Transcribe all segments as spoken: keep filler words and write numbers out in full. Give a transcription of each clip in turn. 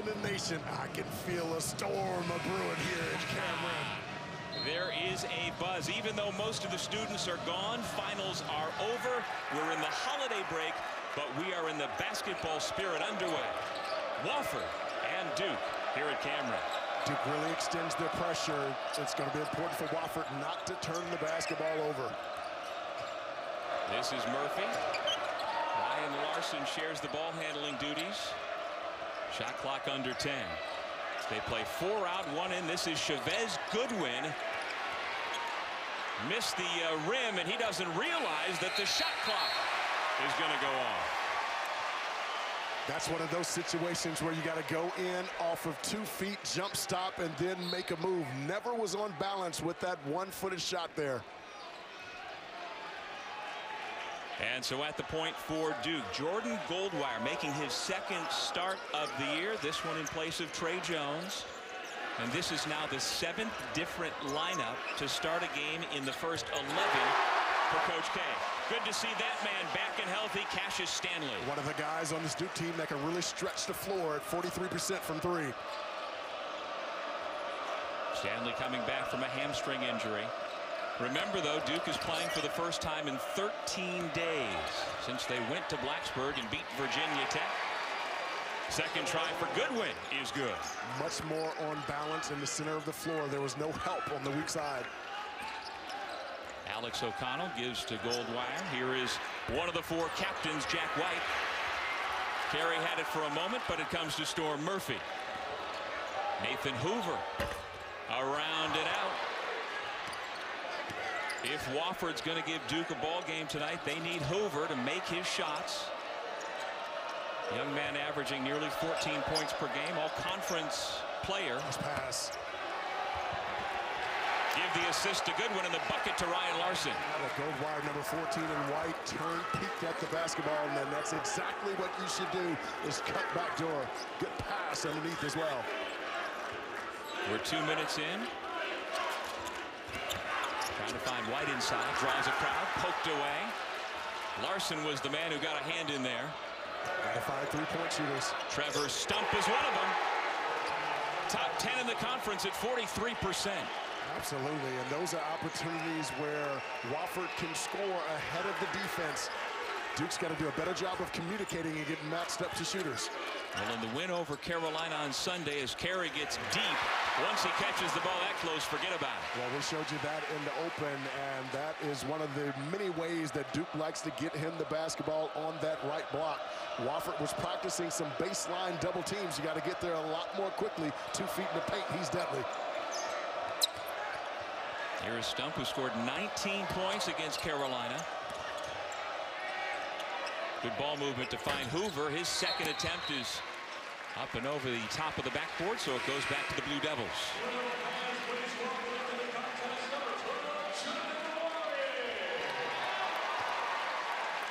in the nation. I can feel a storm a-brewing here in Cameron. There is a buzz. Even though most of the students are gone, finals are over. We're in the holiday break, but we are in the basketball spirit underway. Wofford and Duke here at Cameron. Duke really extends their pressure. It's going to be important for Wofford not to turn the basketball over. This is Murphy. Ryan Larson shares the ball handling duties. Shot clock under ten. They play four out, one in. This is Chavez Goodwin. Missed the uh, rim, and he doesn't realize that the shot clock is going to go on. That's one of those situations where you got to go in off of two feet, jump stop, and then make a move. Never was on balance with that one-footed shot there. And so at the point for Duke, Jordan Goldwire making his second start of the year. This one in place of Trey Jones. And this is now the seventh different lineup to start a game in the first eleven for Coach K. Good to see that man back and healthy, Cassius Stanley. One of the guys on this Duke team that can really stretch the floor at forty-three percent from three. Stanley coming back from a hamstring injury. Remember, though, Duke is playing for the first time in thirteen days since they went to Blacksburg and beat Virginia Tech. Second try for Goodwin is good. Much more on balance in the center of the floor. There was no help on the weak side. Alex O'Connell gives to Goldwire. Here is one of the four captains, Jack White. Carey had it for a moment, but it comes to Storm Murphy. Nathan Hoover around and out. If Wofford's going to give Duke a ball game tonight, they need Hoover to make his shots. Young man averaging nearly fourteen points per game, all conference player. Nice pass. Give the assist to Goodwin and the bucket to Ryan Larson. Goldwire, number fourteen, and White turn peeked at the basketball, and then that's exactly what you should do, is cut back door. Good pass underneath as well. We're two minutes in. Trying to find White inside, draws a crowd, poked away. Larson was the man who got a hand in there. Got to find three-point shooters. Trevor Stump is one of them. Top ten in the conference at forty-three percent. Absolutely, and those are opportunities where Wofford can score ahead of the defense. Duke's got to do a better job of communicating and getting matched up to shooters. Well, in the win over Carolina on Sunday, as Carey gets deep, once he catches the ball that close, forget about it. Well, we showed you that in the open, and that is one of the many ways that Duke likes to get him the basketball on that right block. Wofford was practicing some baseline double teams. You got to get there a lot more quickly. Two feet in the paint, he's deadly. Here is Stump, who scored nineteen points against Carolina. Good ball movement to find Hoover. His second attempt is up and over the top of the backboard, so it goes back to the Blue Devils.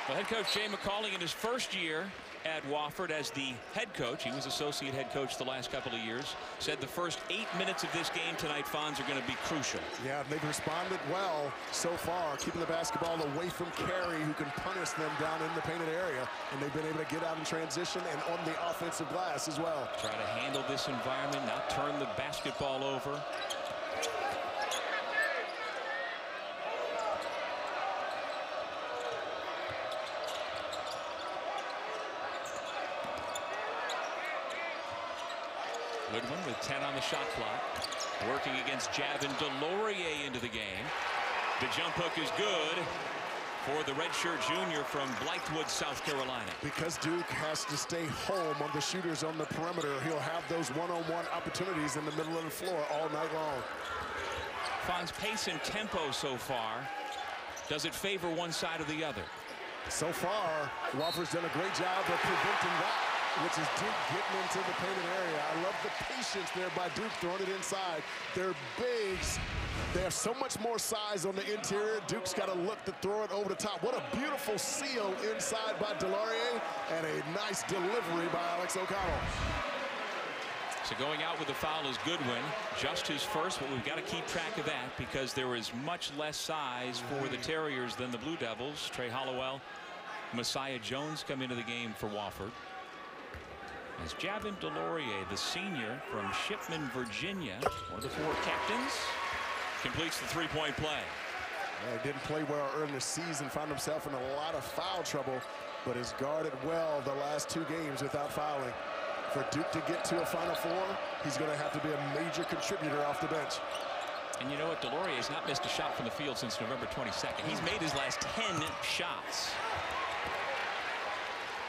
Well, head coach Jay McCauley, in his first year at Wofford as the head coach, he was associate head coach the last couple of years, said the first eight minutes of this game tonight, Fonz, are going to be crucial. Yeah, they've responded well so far, keeping the basketball away from Carey, who can punish them down in the painted area, and they've been able to get out in transition and on the offensive glass as well. Try to handle this environment, not turn the basketball over. Goodwin with ten on the shot clock. Working against Javin DeLaurier into the game. The jump hook is good for the redshirt junior from Blythewood, South Carolina. Because Duke has to stay home on the shooters on the perimeter, he'll have those one-on-one opportunities in the middle of the floor all night long. Fon's pace and tempo so far, does it favor one side or the other? So far, Wofford's done a great job of preventing that, which is Duke getting into the painted area. I love the patience there by Duke, throwing it inside. They're bigs. They have so much more size on the interior. Duke's got to look to throw it over the top. What a beautiful seal inside by DeLaurier, and a nice delivery by Alex O'Connell. So going out with the foul is Goodwin, just his first, but we've got to keep track of that because there is much less size for the Terriers than the Blue Devils. Trey Holloway, Messiah Jones come into the game for Wofford. as Javin DeLaurier, the senior from Shipman, Virginia, one of the four captains, completes the three-point play. Yeah, he didn't play well early in the season, found himself in a lot of foul trouble, but has guarded well the last two games without fouling. For Duke to get to a Final Four, he's going to have to be a major contributor off the bench. And you know what? DeLaurier has not missed a shot from the field since November twenty-second. He's made his last ten shots.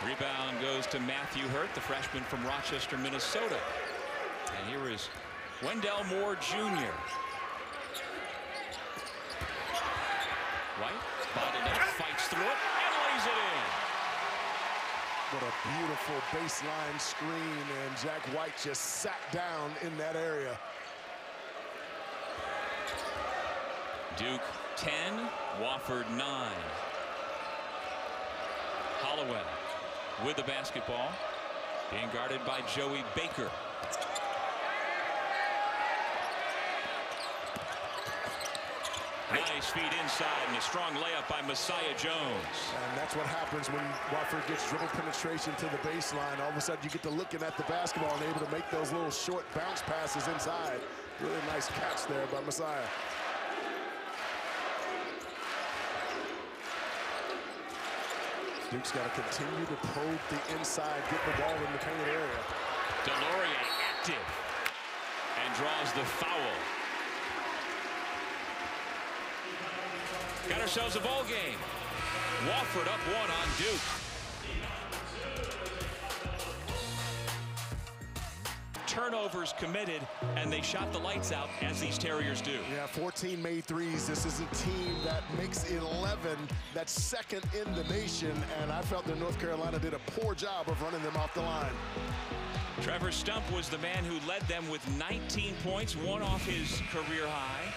Rebound goes to Matthew Hurt, the freshman from Rochester, Minnesota. And here is Wendell Moore, Junior White bottled up, fights through it, and lays it in. What a beautiful baseline screen, and Jack White just sat down in that area. Duke ten, Wofford nine. Holloway with the basketball, being guarded by Joey Baker. Nice feed inside and a strong layup by Messiah Jones. And that's what happens when Wofford gets dribble penetration to the baseline. All of a sudden you get to looking at the basketball and able to make those little short bounce passes inside. Really nice catch there by Messiah. Duke's got to continue to probe the inside, get the ball in the painted area. DeLaurier active and draws the foul. Got ourselves a ball game. Wofford up one on Duke. Turnovers committed, and they shot the lights out, as these Terriers do. Yeah, fourteen made threes. This is a team that makes eleven, that's second in the nation, and I felt that North Carolina did a poor job of running them off the line. Trevor Stump was the man who led them with nineteen points, one off his career high.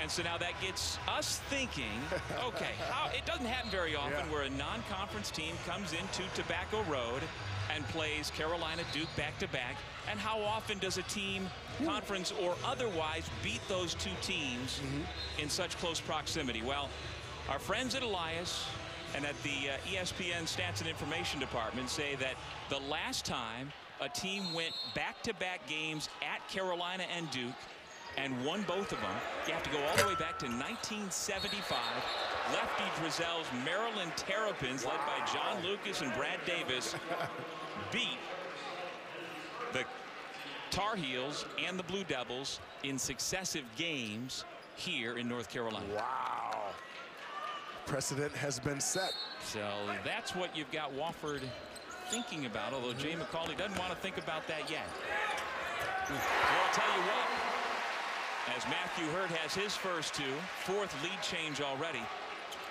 And so now that gets us thinking, okay, how, it doesn't happen very often yeah. where a non-conference team comes into Tobacco Road and plays Carolina, Duke back-to-back, and how often does a team, conference or otherwise, beat those two teams mm-hmm. in such close proximity? Well, our friends at Elias and at the uh, E S P N Stats and Information Department say that the last time a team went back-to-back games at Carolina and Duke and won both of them, you have to go all the way back to nineteen seventy-five. Lefty Drizel's Maryland Terrapins, wow. led by John Lucas and Brad Davis, beat the Tar Heels and the Blue Devils in successive games here in North Carolina. Wow. Precedent has been set. So that's what you've got Wofford thinking about, although Jay McCauley doesn't want to think about that yet. Well, I'll tell you what. As Matthew Hurt has his first two, fourth lead change already.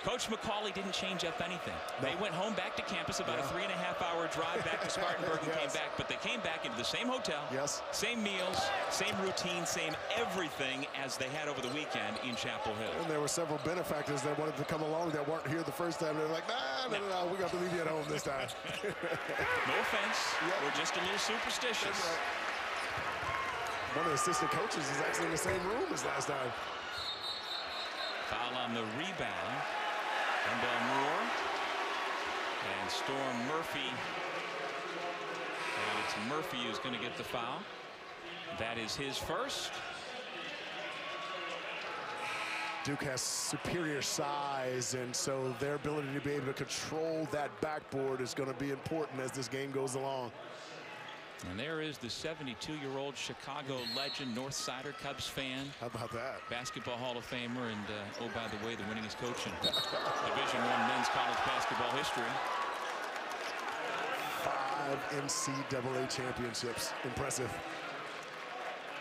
Coach McCauley didn't change up anything. No. They went home back to campus, about yeah. a three and a half hour drive back to Spartanburg and yes. came back, but they came back into the same hotel, yes. same meals, same routine, same everything as they had over the weekend in Chapel Hill. And there were several benefactors that wanted to come along that weren't here the first time. They were like, nah, no, no, no, we got to leave you at home this time. No offense, yep. we're just a little superstitious. One of the assistant coaches is actually in the same room as last time. Foul on the rebound. Wendell Moore. And Storm Murphy. And it's Murphy who's going to get the foul. That is his first. Duke has superior size, and so their ability to be able to control that backboard is going to be important as this game goes along. And there is the seventy-two-year-old Chicago legend, Northsider, Cubs fan. How about that? Basketball Hall of Famer, and uh, oh, by the way, the winningest coach in Division One men's college basketball history. Five N C double A championships. Impressive.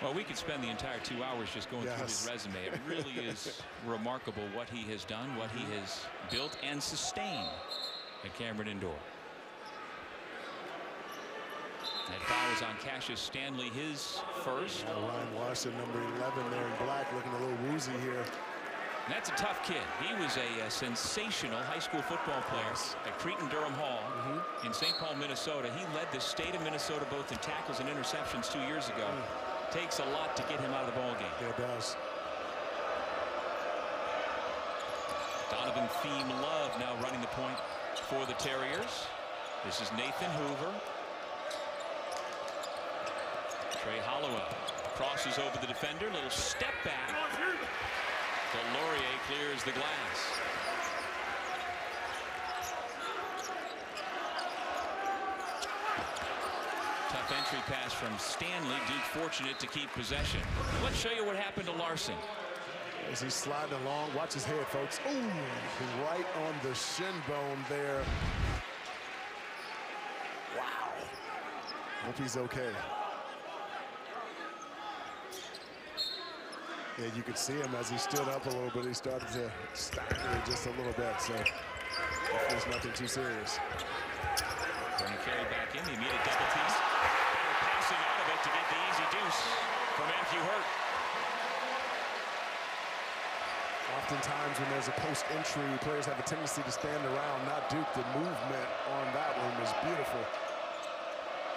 Well, we could spend the entire two hours just going yes. through his resume. It really is remarkable what he has done, what he has built and sustained at Cameron Indoor. That foul is on Cassius Stanley, his first. Yeah, Ryan Larson, number eleven there in black, looking a little woozy here. And that's a tough kid. He was a, a sensational high school football player at Creighton-Durham Hall mm-hmm. in Saint Paul, Minnesota. He led the state of Minnesota both in tackles and interceptions two years ago. Mm. Takes a lot to get him out of the ballgame. Yeah, it does. Donovan Theme Love now running the point for the Terriers. This is Nathan Hoover. Trey Holloway crosses over the defender. Little step back. DeLaurier clears the glass. Tough entry pass from Stanley. Duke fortunate to keep possession. Let's show you what happened to Larson. As he's sliding along, watch his head, folks. Ooh, right on the shin bone there. Wow. Hope he's okay. Yeah, you could see him as he stood up a little bit. He started to stagger just a little bit, so there's nothing too serious. Vernon Carey back in. He needed a double piece. Better passing out of it to get the easy deuce from Matthew Hurt. Oftentimes when there's a post-entry, players have a tendency to stand around, not Duke. The movement on that one is beautiful.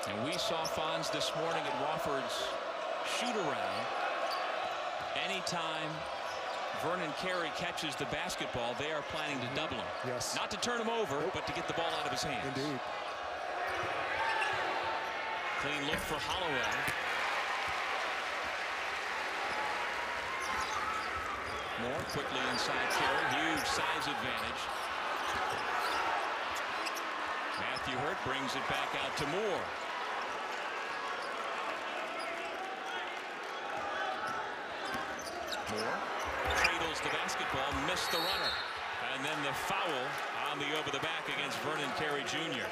And we saw Fonz this morning at Wofford's shoot-around. Anytime Vernon Carey catches the basketball, they are planning to double him. Yes. Not to turn him over, nope. But to get the ball out of his hands. Indeed. Clean look for Holloway. Moore quickly inside Carey, huge size advantage. Matthew Hurt brings it back out to Moore. Moore cradles the basketball, missed the runner. And then the foul on the over the back against Vernon Carey Junior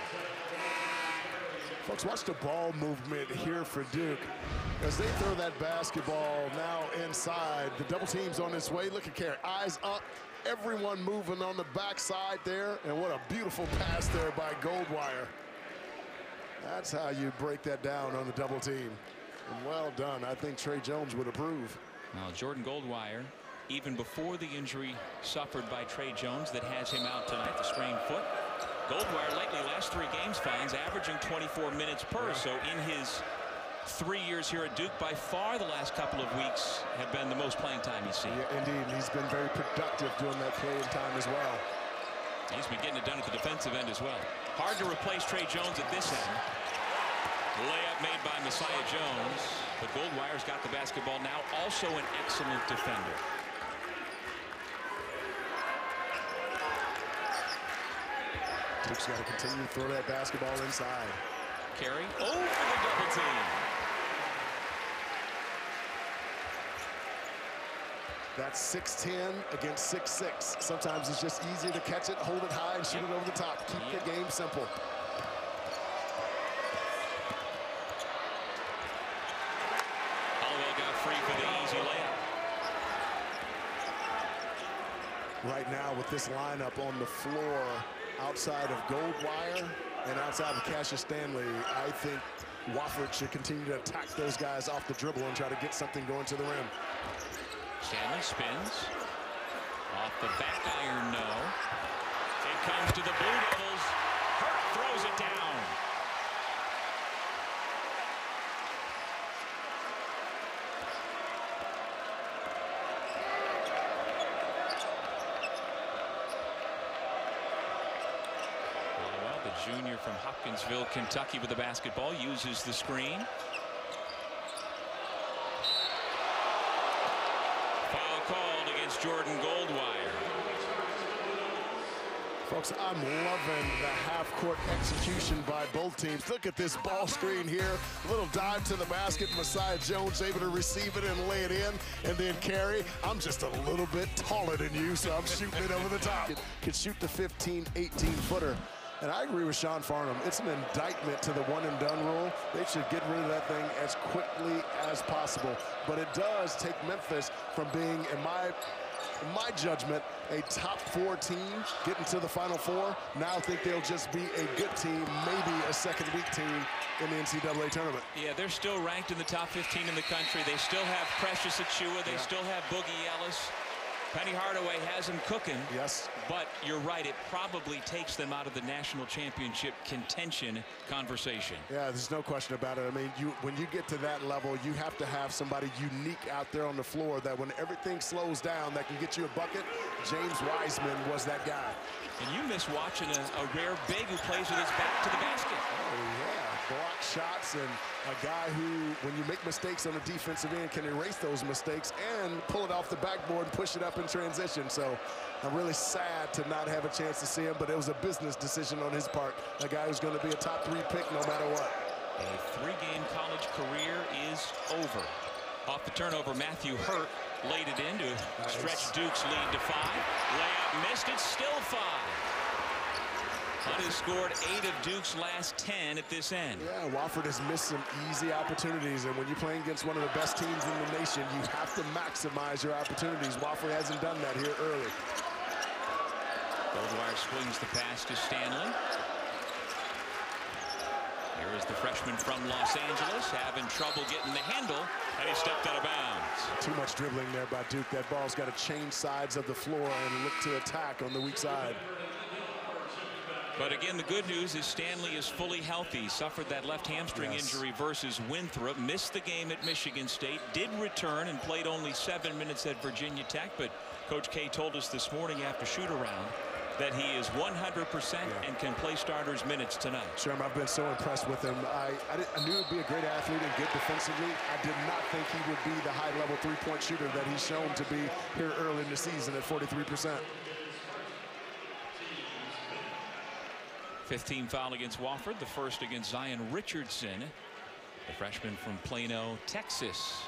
Folks, watch the ball movement here for Duke. As they throw that basketball now inside, the double team's on its way. Look at Carey, eyes up, everyone moving on the backside there, and what a beautiful pass there by Goldwire. That's how you break that down on the double team. And well done, I think Trey Jones would approve. Now, Jordan Goldwire, even before the injury suffered by Trey Jones that has him out tonight, the strained foot. Goldwire lately, last three games, finds averaging twenty-four minutes per. Yeah. So in his three years here at Duke, by far the last couple of weeks have been the most playing time he's seen. Yeah, indeed. He's been very productive doing that playing time as well. He's been getting it done at the defensive end as well. Hard to replace Trey Jones at this end. Layup made by Messiah Jones. But Goldwire's got the basketball now. Also an excellent defender. Duke's got to continue to throw that basketball inside. Carey, oh, for the double team. That's six ten against six six. Sometimes it's just easier to catch it, hold it high, and shoot yep. it over the top. Keep yep. the game simple. Holloway got free for the easy layup. Right now, with this lineup on the floor, outside of Goldwire and outside of Cassius Stanley, I think Wofford should continue to attack those guys off the dribble and try to get something going to the rim. Stanley spins. Off the back iron, no. It comes to the Blue Devils. Hurt throws it down. Junior from Hopkinsville, Kentucky, with the basketball, uses the screen. Foul called against Jordan Goldwire. Folks, I'm loving the half-court execution by both teams. Look at this ball screen here. A little dive to the basket. Messiah Jones able to receive it and lay it in. And then Carey, I'm just a little bit taller than you, so I'm shooting it over the top. Could, could shoot the fifteen, eighteen-footer. And I agree with Sean Farnham. It's an indictment to the one-and-done rule. They should get rid of that thing as quickly as possible. But it does take Memphis from being, in my, in my judgment, a top-four team, getting to the Final Four. Now I think they'll just be a good team, maybe a second-week team in the N C double A tournament. Yeah, they're still ranked in the top fifteen in the country. They still have Precious Achiuwa. They yeah. still have Boogie Ellis. Penny Hardaway has him cooking. Yes. But you're right, it probably takes them out of the national championship contention conversation. Yeah, there's no question about it. I mean, you when you get to that level, you have to have somebody unique out there on the floor that when everything slows down, that can get you a bucket. James Wiseman was that guy. And you miss watching a, a rare big who plays with his back to the basket. Oh, yeah. block shots, and a guy who, when you make mistakes on the defensive end, can erase those mistakes and pull it off the backboard and push it up in transition. So I'm really sad to not have a chance to see him, but it was a business decision on his part. A guy who's going to be a top three pick no matter what. A three-game college career is over. Off the turnover, Matthew Hurt laid it in to nice. Stretch Duke's lead to five. Layup missed, it's still five. Hunt has scored eight of Duke's last ten at this end. Yeah, Wofford has missed some easy opportunities, and when you're playing against one of the best teams in the nation, you have to maximize your opportunities. Wofford hasn't done that here early. Goldwire swings the pass to Stanley. Here is the freshman from Los Angeles, having trouble getting the handle, and he stepped out of bounds. Too much dribbling there by Duke. That ball's got to change sides of the floor and look to attack on the weak side. But again, the good news is Stanley is fully healthy. Suffered that left hamstring yes. injury versus Winthrop. Missed the game at Michigan State. Did return and played only seven minutes at Virginia Tech. But Coach K told us this morning after shoot-around that he is one hundred percent yeah. and can play starters minutes tonight. Sherm, I've been so impressed with him. I, I, did, I knew he'd be a great athlete and good defensively. I did not think he would be the high-level three-point shooter that he's shown to be here early in the season at forty-three percent. fifteen foul against Wofford, the first against Zion Richardson, the freshman from Plano, Texas.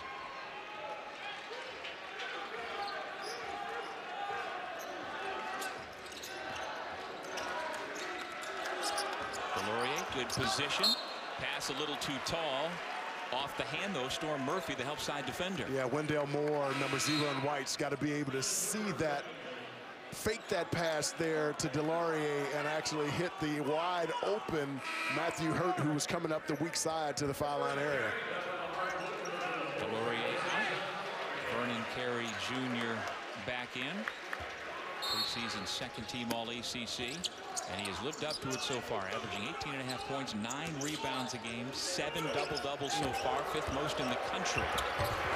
DeLaurier, good position. Pass a little too tall. Off the hand, though, Storm Murphy, the help side defender. Yeah, Wendell Moore, number zero in white's got to be able to see that. Fake that pass there to DeLaurier and actually hit the wide open Matthew Hurt, who was coming up the weak side to the foul line area. DeLaurier out. Vernon Carey Junior back in. Preseason second team All A C C. And he has lived up to it so far, averaging eighteen and a half points, nine rebounds a game, seven double-doubles so far, fifth most in the country.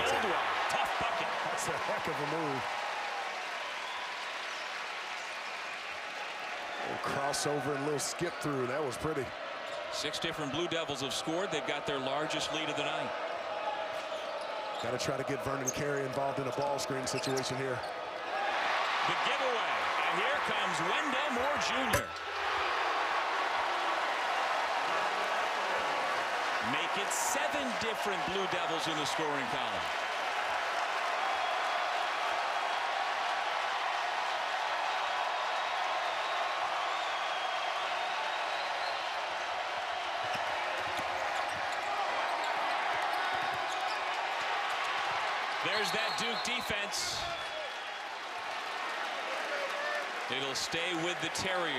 Goldwire, tough bucket. That's a heck of a move. Crossover and a little skip through. That was pretty. Six different Blue Devils have scored. They've got their largest lead of the night. Got to try to get Vernon Carey involved in a ball screen situation here. The giveaway. And here comes Wendell Moore Junior Make it seven different Blue Devils in the scoring column. There's that Duke defense. It'll stay with the Terriers.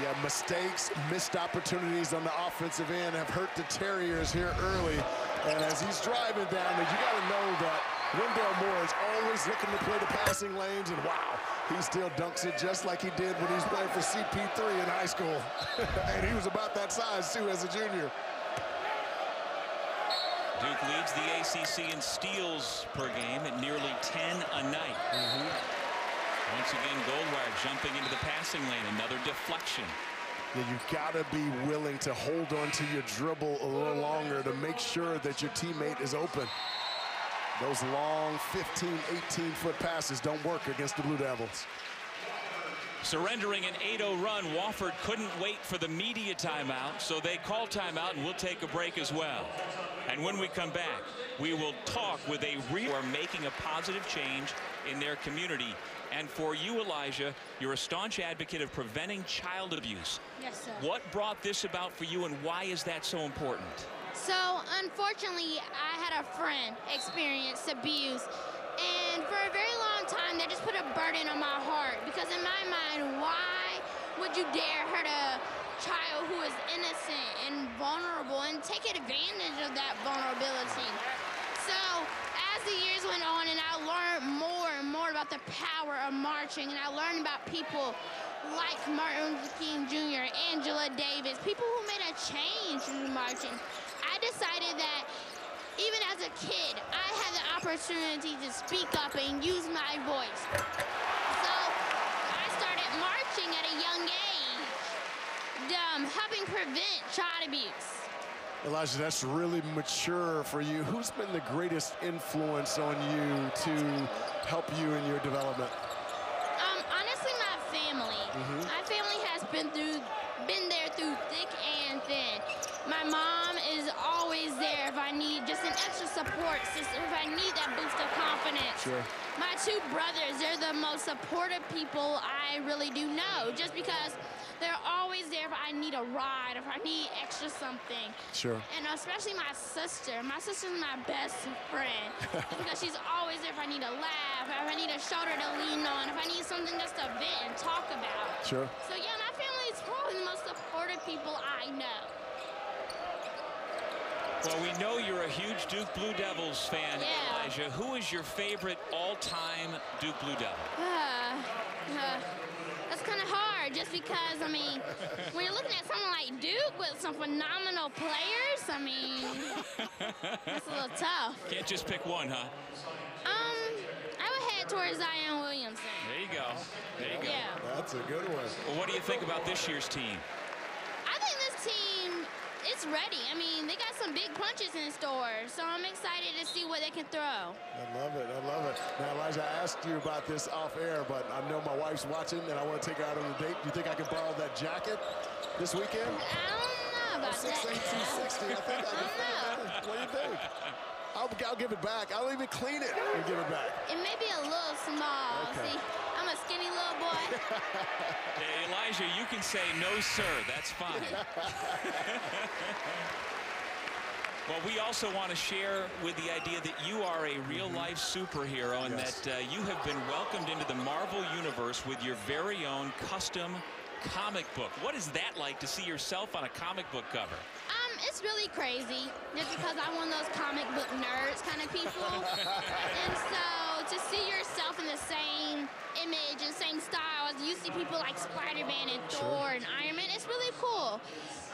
Yeah, mistakes, missed opportunities on the offensive end have hurt the Terriers here early. And as he's driving down there, you got to know that Wendell Moore is always looking to play the passing lanes, and wow, he still dunks it just like he did when he was playing for C P three in high school. And he was about that size, too, as a junior. Duke leads the A C C in steals per game at nearly ten a night. Mm-hmm. Once again, Goldwire jumping into the passing lane. Another deflection. Yeah, you've got to be willing to hold on to your dribble a little longer to make sure that your teammate is open. Those long fifteen, eighteen-foot passes don't work against the Blue Devils. Surrendering an eight oh run, Wofford couldn't wait for the media timeout, so they call timeout, and we'll take a break as well. And when we come back, we will talk with a real who are making a positive change in their community. And for you, Elijah, you're a staunch advocate of preventing child abuse. Yes, sir. What brought this about for you, and why is that so important? So, unfortunately, I had a friend experience abuse. And for a very long time, that just put a burden on my heart, because in my mind, why would you dare hurt a child who is innocent and vulnerable and take advantage of that vulnerability? So as the years went on and I learned more and more about the power of marching, and I learned about people like Martin Luther King Junior, Angela Davis, people who made a change through marching, I decided that even as a kid, I had the opportunity to speak up and use my voice. So I started marching at a young age, um, helping prevent child abuse. Elijah, that's really mature for you. Who's been the greatest influence on you to help you in your development? Um, honestly, my family. Mm-hmm. My family has been through, been there through thick and thin. My mom is always there if I need just an extra support system, if I need that boost of confidence. Sure. My two brothers, they're the most supportive people I really do know, just because they're always there if I need a ride, if I need extra something. Sure. And especially my sister. My sister's my best friend because she's always there if I need a laugh, if I need a shoulder to lean on, if I need something just to vent and talk about. Sure. So yeah, my family is probably the most supportive people I know. Well, we know you're a huge Duke Blue Devils fan, yeah. Elijah. Who is your favorite all-time Duke Blue Devil? Uh, uh, That's kind of hard, just because, I mean, when you're looking at someone like Duke with some phenomenal players, I mean, that's a little tough. Can't just pick one, huh? Um, I would head towards Zion Williamson. There you go. There you go. Yeah. That's a good one. Well, what do you think about this year's team? I think this team, it's ready. I mean, they got some big punches in store, so I'm excited to see what they can throw. I love it. I love it. Now, Elijah, I asked you about this off air, but I know my wife's watching, and I want to take her out on a date. Do you think I can borrow that jacket this weekend? I don't know about that. six eight, two sixty. I think I can. I don't know. What do you think? I'll, I'll give it back. I'll even clean it and give it back. It may be a little small. Okay. See, I'm a skinny little boy. Hey, Elijah, you can say no, sir. That's fine. Well, we also want to share with the idea that you are a real-life superhero and yes. that uh, you have been welcomed into the Marvel Universe with your very own custom comic book. What is that like to see yourself on a comic book cover? Um, it's really crazy, just because I'm one of those comic book nerds kind of people. And so to see yourself in the same image and same style as you see people like Spider-Man and sure. Thor and Iron Man, it's really cool.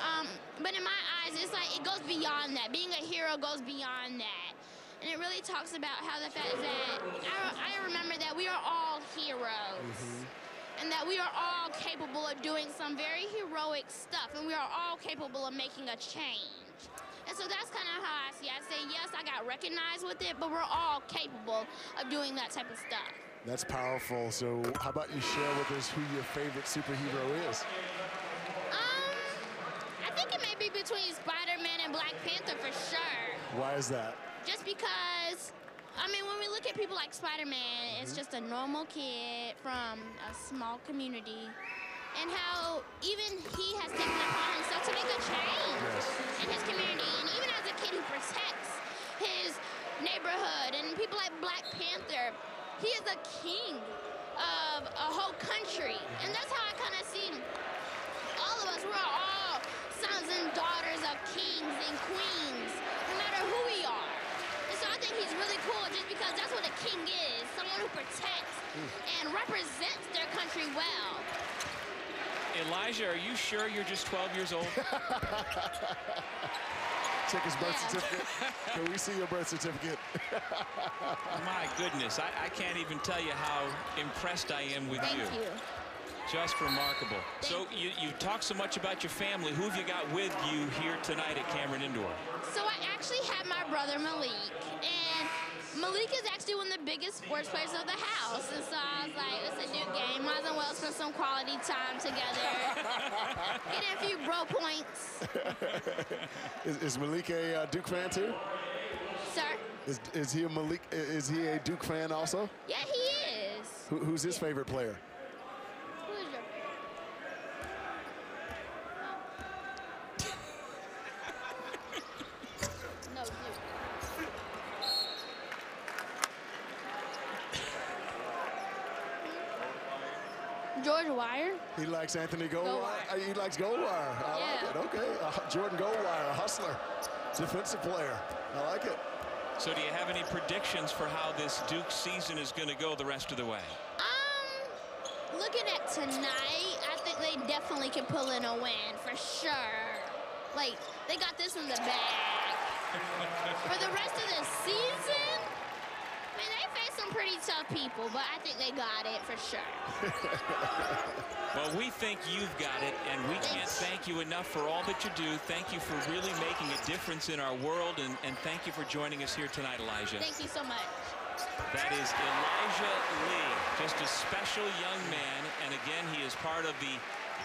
Um, but in my eyes, it's like it goes beyond that. Being a hero goes beyond that. And it really talks about how the fact that I, I remember that we are all heroes. Mm-hmm. And that we are all capable of doing some very heroic stuff, and we are all capable of making a change. And so that's kind of how I see it. I say, yes, I got recognized with it, but we're all capable of doing that type of stuff. That's powerful. So how about you share with us who your favorite superhero is? Um, I think it may be between Spider-Man and Black Panther for sure. Why is that? Just because... I mean, when we look at people like Spider-Man, mm-hmm. it's just a normal kid from a small community, and how even he has taken it upon himself to make a change yes. in his community, and even as a kid who protects his neighborhood, and people like Black Panther, he is a king of a whole country, and that's how I kind of see all of us. We're all sons and daughters of kings and queens, no matter who we are. I think he's really cool just because that's what a king is, someone who protects and represents their country well. Elijah, are you sure you're just twelve years old? Check his birth yeah. certificate. Can we see your birth certificate? My goodness, I, I can't even tell you how impressed I am with Thank you. Thank you. Just remarkable. Thank so you, you talk so much about your family. Who have you got with you here tonight at Cameron Indoor? So I actually have my brother Malik, and Malik is actually one of the biggest sports players of the house. And so I was like, it's a Duke game. Might as well spend some quality time together. Get a few bro points. is, is Malik a uh, Duke fan too? Sir? Is, is he a Malik? Is he a Duke fan also? Yeah, he is. Who, who's his yeah. favorite player? Jordan Goldwire. He likes Anthony Goldwire. Goldwire. He likes Goldwire. I yeah. like it. Okay. Uh, Jordan Goldwire, a hustler, defensive player. I like it. So do you have any predictions for how this Duke season is going to go the rest of the way? Um, looking at tonight, I think they definitely can pull in a win for sure. Like, they got this in the bag. For the rest of the season, I mean, they face some pretty tough people, but I think they got it for sure. Well, we think you've got it, and we can't thank you enough for all that you do. Thank you for really making a difference in our world, and, and thank you for joining us here tonight, Elijah. Thank you so much. That is Elijah Lee, just a special young man, and again, he is part of the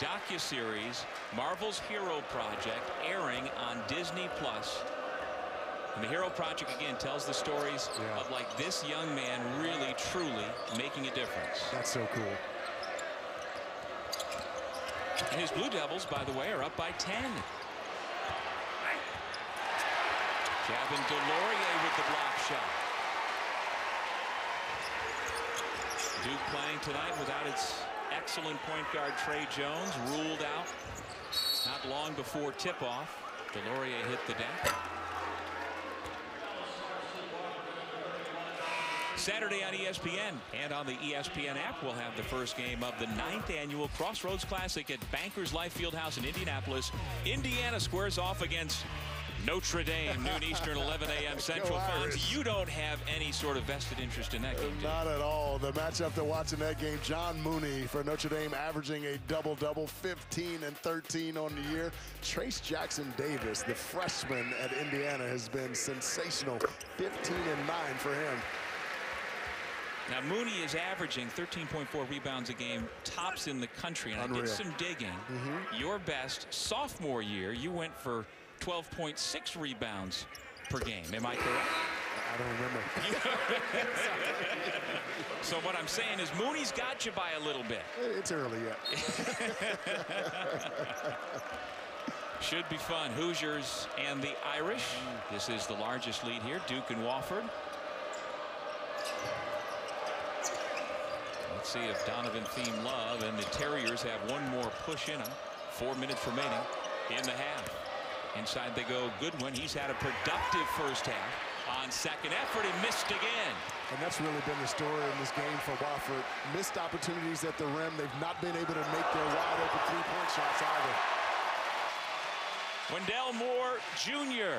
docuseries Marvel's Hero Project, airing on Disney Plus. And the Hero Project, again, tells the stories yeah. of, like, this young man really, truly making a difference. That's so cool. And his Blue Devils, by the way, are up by ten. Javin DeLaurier with the block shot. Duke playing tonight without its excellent point guard, Trey Jones, ruled out not long before tip-off. DeLaurier hit the deck. Saturday on E S P N and on the E S P N app, we'll have the first game of the ninth annual Crossroads Classic at Bankers Life Fieldhouse in Indianapolis. Indiana squares off against Notre Dame, noon Eastern, eleven A M Central. Fonz, you don't have any sort of vested interest in that game, do you? Not at all. The matchup to watch in that game, John Mooney for Notre Dame averaging a double-double, fifteen and thirteen on the year. Trace Jackson Davis, the freshman at Indiana, has been sensational, fifteen and nine for him. Now, Mooney is averaging thirteen point four rebounds a game, tops in the country. And Unreal. I did some digging. Mm-hmm. Your best sophomore year, you went for twelve point six rebounds per game. Am I correct? I don't remember. So what I'm saying is Mooney's got you by a little bit. It's early yet. Should be fun. Hoosiers and the Irish. This is the largest lead here, Duke and Wofford. Let's see if Donovan Theme Love and the Terriers have one more push in them. Four minutes remaining in the half. Inside they go. Goodwin, he's had a productive first half. On second effort, he missed again. And that's really been the story in this game for Wofford. Missed opportunities at the rim. They've not been able to make their wide open three-point shots either. Wendell Moore, Junior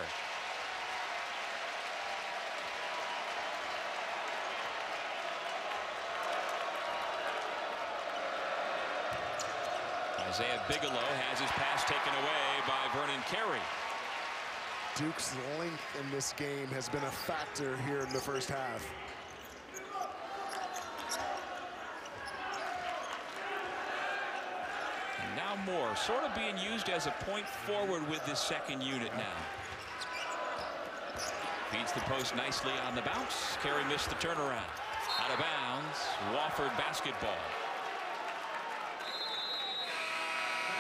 Isaiah Bigelow has his pass taken away by Vernon Carey. Duke's length in this game has been a factor here in the first half. And now Moore sort of being used as a point forward with this second unit now. Beats the post nicely on the bounce. Carey missed the turnaround. Out of bounds. Wofford basketball.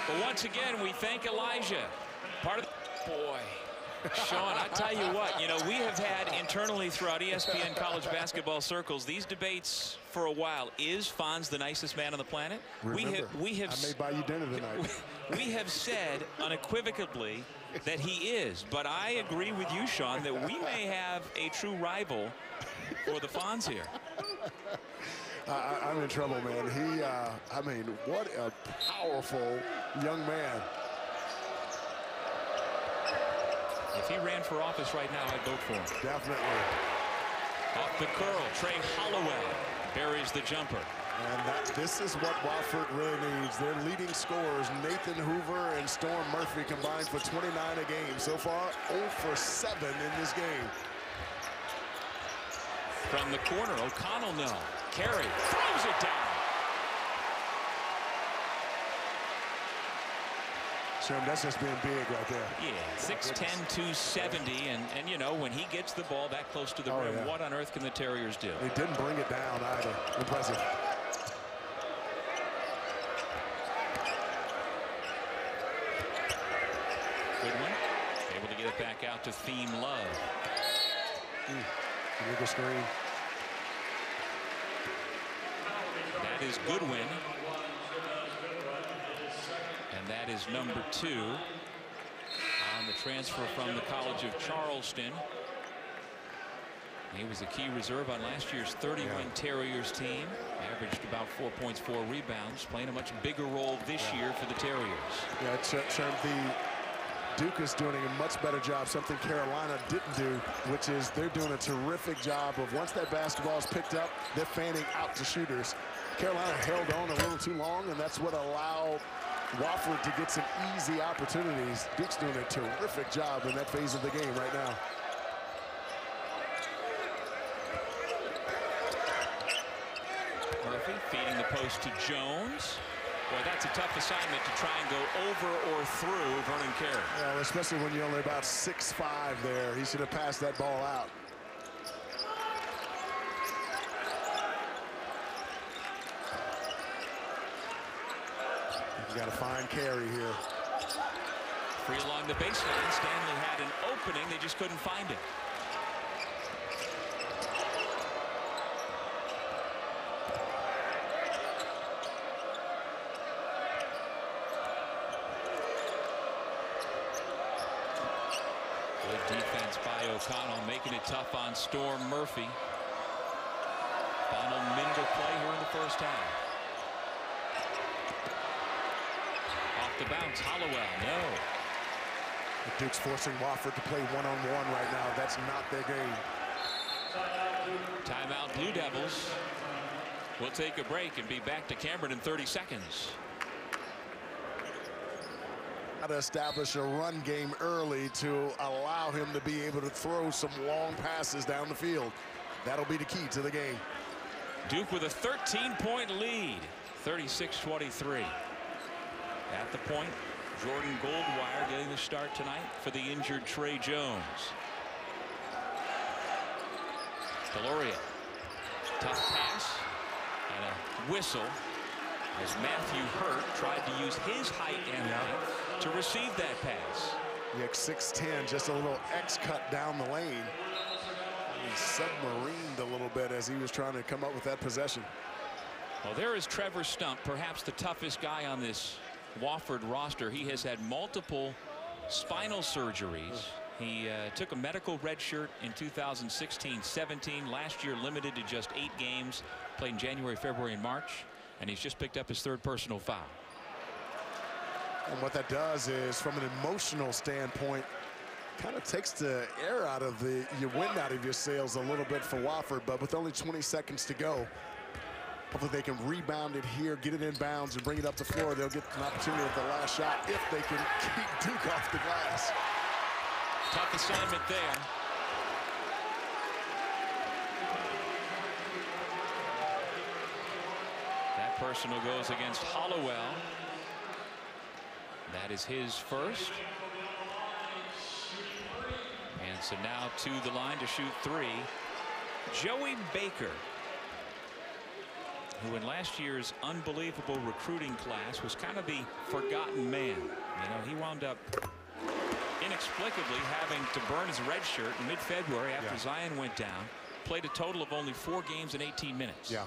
But once again, we thank Elijah. Part of the boy. Sean, I tell you what, you know, we have had internally throughout E S P N college basketball circles these debates for a while. Is Fonz the nicest man on the planet? Remember, we have, we have, I may buy you dinner tonight. We, we have said unequivocally that he is, but I agree with you, Sean, that we may have a true rival for the Fonz here. I, I'm in trouble, man. He, uh, I mean, what a powerful young man. If he ran for office right now, I'd vote for him. Definitely. Off the curl, Trey Holloway buries the jumper. And that, this is what Wofford really needs. Their leading scorers, Nathan Hoover and Storm Murphy, combined for twenty-nine a game. So far, zero for seven in this game. From the corner, O'Connell now. Carey throws it down. So that's just being big right there. Yeah, six ten, two seventy, and, and, you know, when he gets the ball that close to the oh, rim, yeah. what on earth can the Terriers do? They didn't bring it down either. Impressive. Good one. Able to get it back out to Theme Love. Mm. Look at screen. That is Goodwin. And that is number two on the transfer from the College of Charleston. He was a key reserve on last year's thirty-one yeah. Terriers team. Averaged about four points, four rebounds. Playing a much bigger role this yeah. year for the Terriers. Yeah, Ch Ch the Duke is doing a much better job, something Carolina didn't do, which is they're doing a terrific job of once that basketball is picked up, they're fanning out to shooters. Carolina held on a little too long, and that's what allowed Wofford to get some easy opportunities. Duke's doing a terrific job in that phase of the game right now. Murphy feeding the post to Jones. Boy, that's a tough assignment to try and go over or through Vernon Carey. Yeah, well, especially when you're only about six five there. He should have passed that ball out. You got to find Carey here. Free along the baseline. Stanley had an opening. They just couldn't find it. Defense by O'Connell, making it tough on Storm Murphy. Final minute of play here in the first half. Off the bounce, Holloway, no. The Duke's forcing Wofford to play one-on-one right now. That's not their game. Timeout, Blue Devils. We'll take a break and be back to Cameron in thirty seconds. To establish a run game early to allow him to be able to throw some long passes down the field. That'll be the key to the game. Duke with a thirteen point lead, thirty-six twenty-three. At the point, Jordan Goldwire getting the start tonight for the injured Trey Jones. DeLaurier, tough pass and a whistle as Matthew Hurt tried to use his height and length to receive that pass. Yeah, six ten, just a little X cut down the lane. He submarined a little bit as he was trying to come up with that possession. Well, there is Trevor Stump, perhaps the toughest guy on this Wofford roster. He has had multiple spinal surgeries. He uh, took a medical red shirt in two thousand sixteen seventeen. Last year limited to just eight games. Played in January, February, and March. And he's just picked up his third personal foul. And what that does is, from an emotional standpoint, kind of takes the air out of the you wind out of your sails a little bit for Wofford. But with only twenty seconds to go, hopefully they can rebound it here, get it in bounds, and bring it up the floor. They'll get an opportunity at the last shot if they can keep Duke off the glass. Tough assignment there. That personal goes against Holloway. That is his first. And so now to the line to shoot three. Joey Baker, who in last year's unbelievable recruiting class was kind of the forgotten man. You know, he wound up inexplicably having to burn his red shirt in mid-February after yeah. Zion went down. Played a total of only four games in eighteen minutes. Yeah.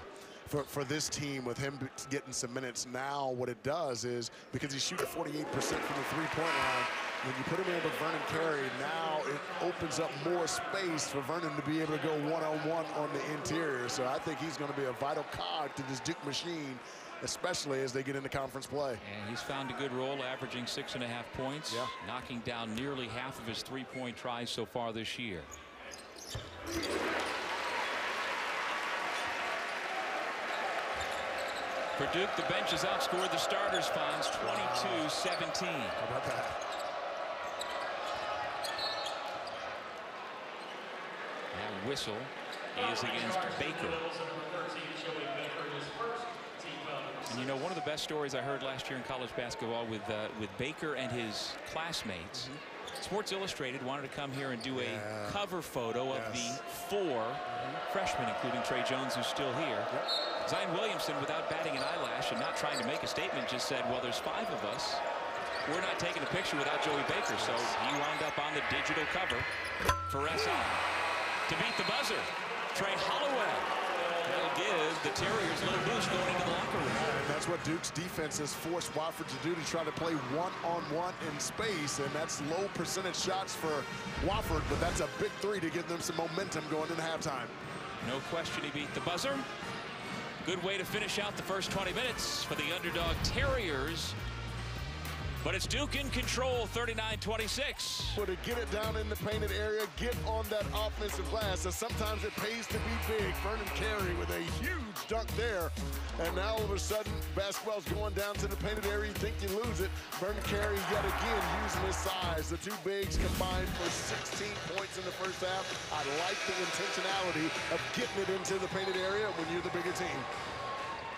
For, for this team, with him getting some minutes now, what it does is, because he's shooting forty-eight percent from the three-point line, when you put him in with Vernon Carey, now it opens up more space for Vernon to be able to go one-on-one on the interior. So I think he's going to be a vital cog to this Duke machine, especially as they get into conference play. And he's found a good role, averaging six and a half points, yeah. knocking down nearly half of his three-point tries so far this year. For Duke, the bench has outscored the starters' fines twenty-two seventeen. How about that? That whistle is against Baker. And you know, one of the best stories I heard last year in college basketball with uh, with Baker and his classmates. Mm-hmm. Sports Illustrated wanted to come here and do yeah. a cover photo yes. of the four mm-hmm. freshmen, including Trey Jones, who's still here. Yep. Zion Williamson, without batting an eyelash and not trying to make a statement, just said, well, there's five of us. We're not taking a picture without Joey Baker. So he wound up on the digital cover for S I. To beat the buzzer, Trey Holloway. That'll give the Terriers a little boost going into the locker room. And that's what Duke's defense has forced Wofford to do, to try to play one-on-one in space. And that's low percentage shots for Wofford, but that's a big three to give them some momentum going into halftime. No question he beat the buzzer. Good way to finish out the first twenty minutes for the underdog Terriers. But it's Duke in control, thirty-nine twenty-six. But to get it down in the painted area, get on that offensive glass, and sometimes it pays to be big. Vernon Carey with a huge dunk there, and now all of a sudden, basketball's going down to the painted area. You think you lose it. Vernon Carey yet again using his size. The two bigs combined for sixteen points in the first half. I like the intentionality of getting it into the painted area when you're the bigger team.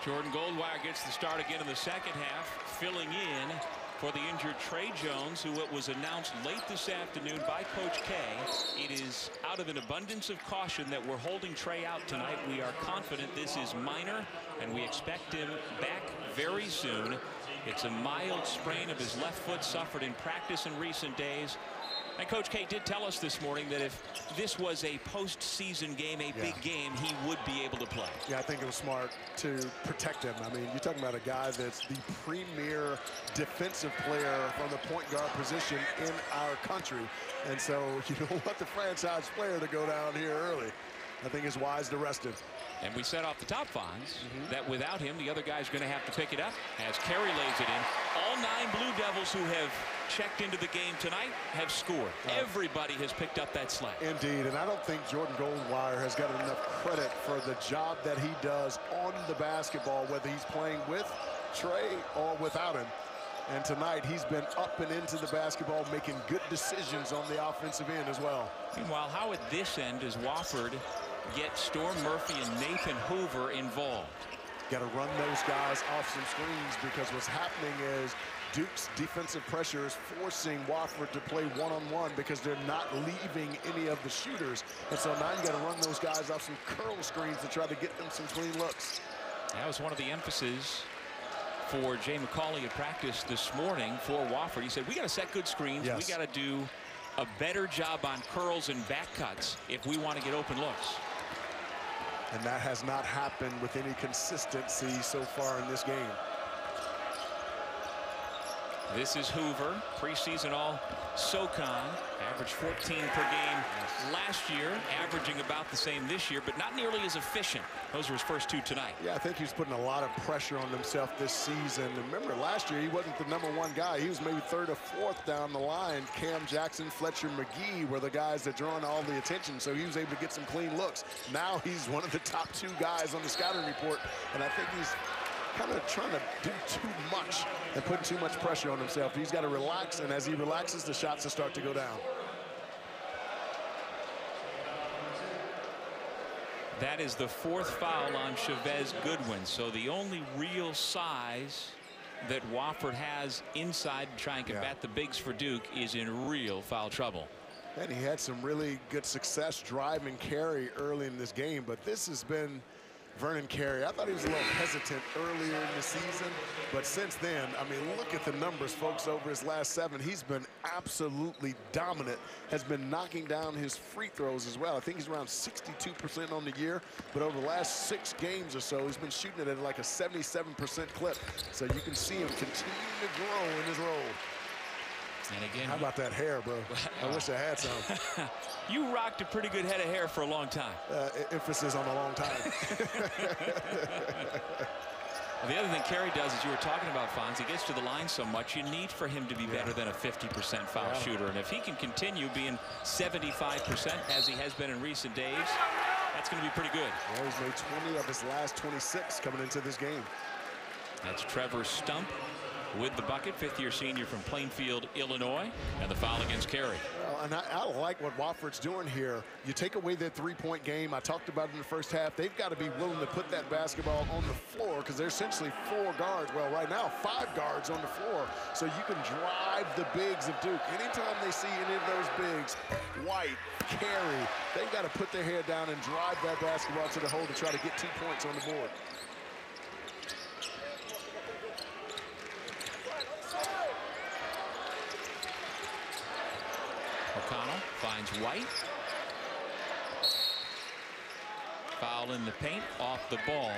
Jordan Goldwire gets the start again in the second half, filling in for the injured Trey Jones, who it was announced late this afternoon by Coach K. It is out of an abundance of caution that we're holding Trey out tonight. We are confident this is minor, and we expect him back very soon. It's a mild sprain of his left foot suffered in practice in recent days. And Coach K did tell us this morning that if this was a postseason game, a yeah. big game, he would be able to play. Yeah, I think it was smart to protect him. I mean, you're talking about a guy that's the premier defensive player from the point guard position in our country. And so you don't want the franchise player to go down here early. I think it's wise to rest him. And we set off the top, Fonz, mm -hmm. that without him, the other guy's going to have to pick it up as Carey lays it in. All nine Blue Devils who have checked into the game tonight have scored. Uh, Everybody has picked up that slack. Indeed, and I don't think Jordan Goldwire has gotten enough credit for the job that he does on the basketball, whether he's playing with Trey or without him. And tonight, he's been up and into the basketball, making good decisions on the offensive end as well. Meanwhile, how at this end is Wofford get Storm Murphy and Nathan Hoover involved? Got to run those guys off some screens, because what's happening is Duke's defensive pressure is forcing Wofford to play one-on-one because they're not leaving any of the shooters. And so now you got to run those guys off some curl screens to try to get them some clean looks. That was one of the emphases for Jay McCauley at practice this morning for Wofford. He said, we got to set good screens. Yes. We got to do a better job on curls and back cuts if we want to get open looks. And that has not happened with any consistency so far in this game. This is Hoover, preseason all SoCon, averaged fourteen per game last year, averaging about the same this year, but not nearly as efficient. Those were his first two tonight. Yeah, I think he's putting a lot of pressure on himself this season. Remember, last year he wasn't the number one guy. He was maybe third or fourth down the line. Cam Jackson, Fletcher McGee were the guys that drawing all the attention, so he was able to get some clean looks. Now he's one of the top two guys on the scouting report, and I think he's kind of trying to do too much and putting too much pressure on himself. He's got to relax, and as he relaxes, the shots will start to go down. That is the fourth foul on Chavez Goodwin, so the only real size that Wofford has inside to try and combat yeah. the bigs for Duke is in real foul trouble. And he had some really good success driving Carey early in this game, but this has been Vernon Carey. I thought he was a little hesitant earlier in the season, but since then, I mean, look at the numbers, folks. Over his last seven, he's been absolutely dominant, has been knocking down his free throws as well. I think he's around sixty-two percent on the year, but over the last six games or so, he's been shooting it at like a seventy-seven percent clip. So you can see him continue to grow in his role. And again, how about that hair, bro? I wish I had some. You rocked a pretty good head of hair for a long time. Uh, emphasis on a long time. Well, the other thing Carey does, as you were talking about, Fonz, he gets to the line so much, you need for him to be yeah. better than a fifty percent foul yeah. shooter. And if he can continue being seventy-five percent, as he has been in recent days, that's going to be pretty good. Well, he's made twenty of his last twenty-six coming into this game. That's Trevor Stump with the bucket, fifth-year senior from Plainfield, Illinois, and the foul against Carey. Well, and I, I like what Wofford's doing here. You take away that three-point game I talked about in the first half. They've got to be willing to put that basketball on the floor, because they're essentially four guards. Well, right now, five guards on the floor. So you can drive the bigs of Duke. Anytime they see any of those bigs, White, Carey, they've got to put their head down and drive that basketball to the hole to try to get two points on the board. O'Connell finds White. Foul in the paint, off the ball.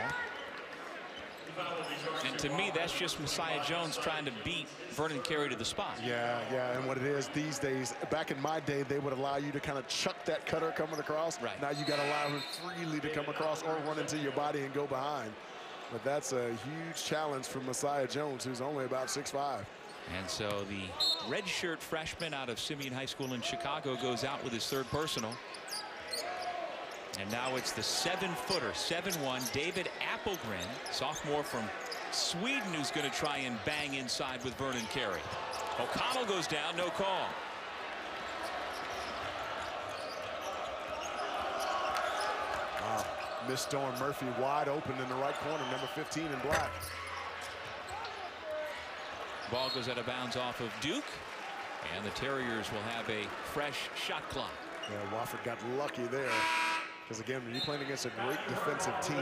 And to me, that's just Messiah Jones trying to beat Vernon Carey to the spot. Yeah, yeah, and what it is these days, back in my day, they would allow you to kind of chuck that cutter coming across. Right. Now you got to allow him freely to come across or run into your body and go behind. But that's a huge challenge for Messiah Jones, who's only about six five. And so the redshirt freshman out of Simeon High School in Chicago goes out with his third personal. And now it's the seven-footer, seven one, David Appelgren, sophomore from Sweden, who's going to try and bang inside with Vernon Carey. O'Connell goes down, no call. Wow. Missed Owen Murphy wide open in the right corner, number fifteen in black. Ball goes out of bounds off of Duke, and the Terriers will have a fresh shot clock. Yeah, Wofford got lucky there. Because, again, when you're playing against a great defensive team,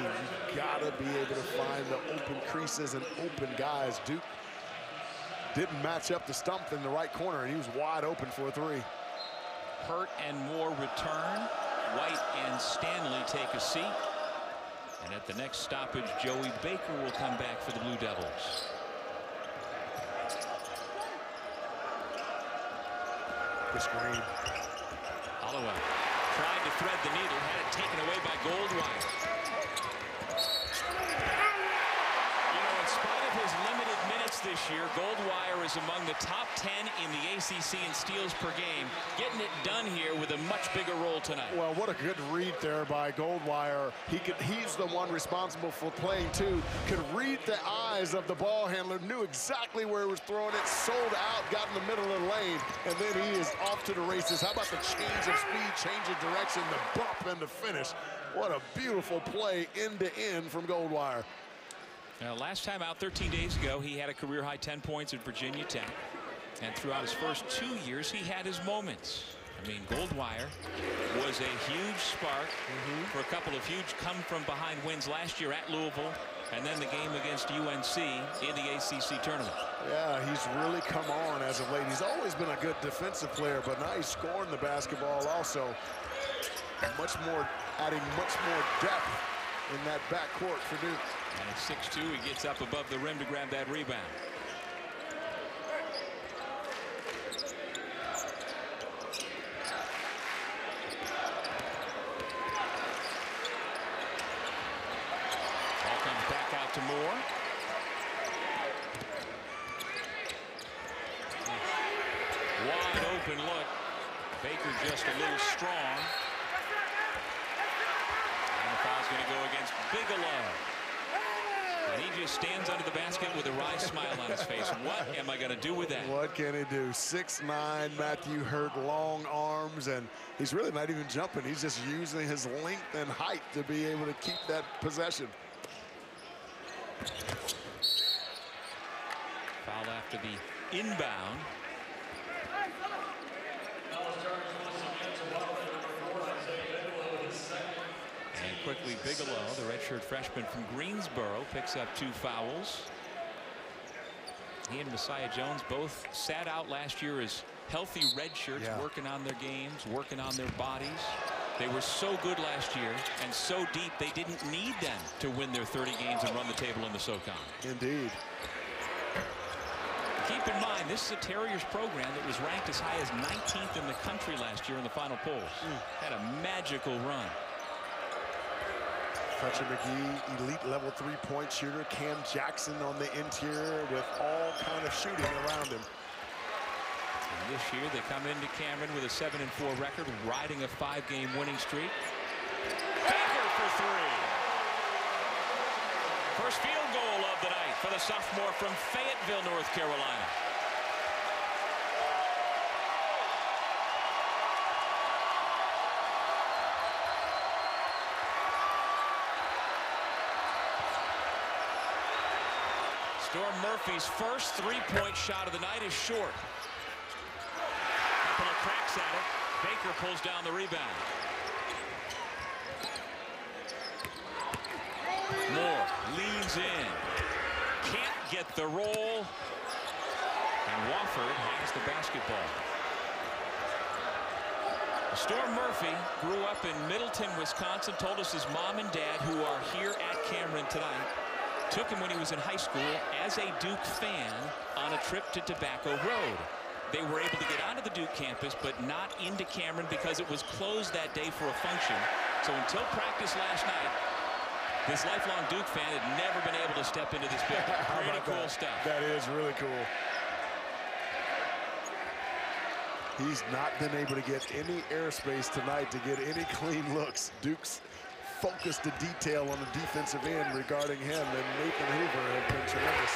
you've got to be able to find the open creases and open guys. Duke didn't match up to Stump in the right corner, and he was wide open for a three. Hurt and Moore return. White and Stanley take a seat. And at the next stoppage, Joey Baker will come back for the Blue Devils. Chris Green. Holloway. Tried to thread the needle, had it taken away by Goldwire. You know, in spite of his limited minutes this year, Goldwire is among the top ten in the A C C in steals per game. Getting it done here with a much bigger role tonight. Well, what a good read there by Goldwire. He could, he's the one responsible for playing two. Could read the eyes of the ball handler, knew exactly where he was throwing it, sold out, got in the middle of the lane, and then he is off to the races. How about the change of speed, change of direction, the bump, and the finish? What a beautiful play end-to-end from Goldwire. Now, last time out, thirteen days ago, he had a career-high ten points at Virginia Tech. And throughout his first two years, he had his moments. I mean, Goldwire was a huge spark mm-hmm. for a couple of huge come-from-behind wins last year at Louisville, and then the game against U N C in the A C C tournament. Yeah, he's really come on as of late. He's always been a good defensive player, but now he's scoring the basketball also. Much more, adding much more depth in that backcourt for Duke. And at six two, he gets up above the rim to grab that rebound. Ball comes back out to Moore. Wide open look. Baker just a little strong. And the foul's going to go against Bigelow. And he just stands under the basket with a wry smile on his face. What am I going to do with that? What can he do? six nine, Matthew Hurt, long arms, and he's really not even jumping. He's just using his length and height to be able to keep that possession. Foul after the inbound. And quickly, Bigelow, the redshirt freshman from Greensboro, picks up two fouls. He and Messiah Jones both sat out last year as healthy redshirts, yeah. working on their games, working on their bodies. They were so good last year and so deep, they didn't need them to win their thirty games and run the table in the SoCon. Indeed. Keep in mind, this is a Terriers program that was ranked as high as nineteenth in the country last year in the final polls. Mm. Had a magical run. Fletcher McGee, elite level three-point shooter. Cam Jackson on the interior with all kind of shooting around him. And this year they come into Cameron with a seven and four record, riding a five-game winning streak. Baker for three. First field goal of the night for the sophomore from Fayetteville, North Carolina. Storm Murphy's first three-point shot of the night is short. Couple of cracks at it. Baker pulls down the rebound. Moore leans in. Can't get the roll. And Wofford has the basketball. Storm Murphy grew up in Middleton, Wisconsin, told us his mom and dad, who are here at Cameron tonight, took him when he was in high school as a Duke fan on a trip to Tobacco Road. They were able to get onto the Duke campus, but not into Cameron because it was closed that day for a function. So until practice last night, this lifelong Duke fan had never been able to step into this building. Pretty cool stuff. That is really cool. He's not been able to get any airspace tonight to get any clean looks. Duke's focused the detail on the defensive end regarding him, and Nathan Hoover have been tremendous.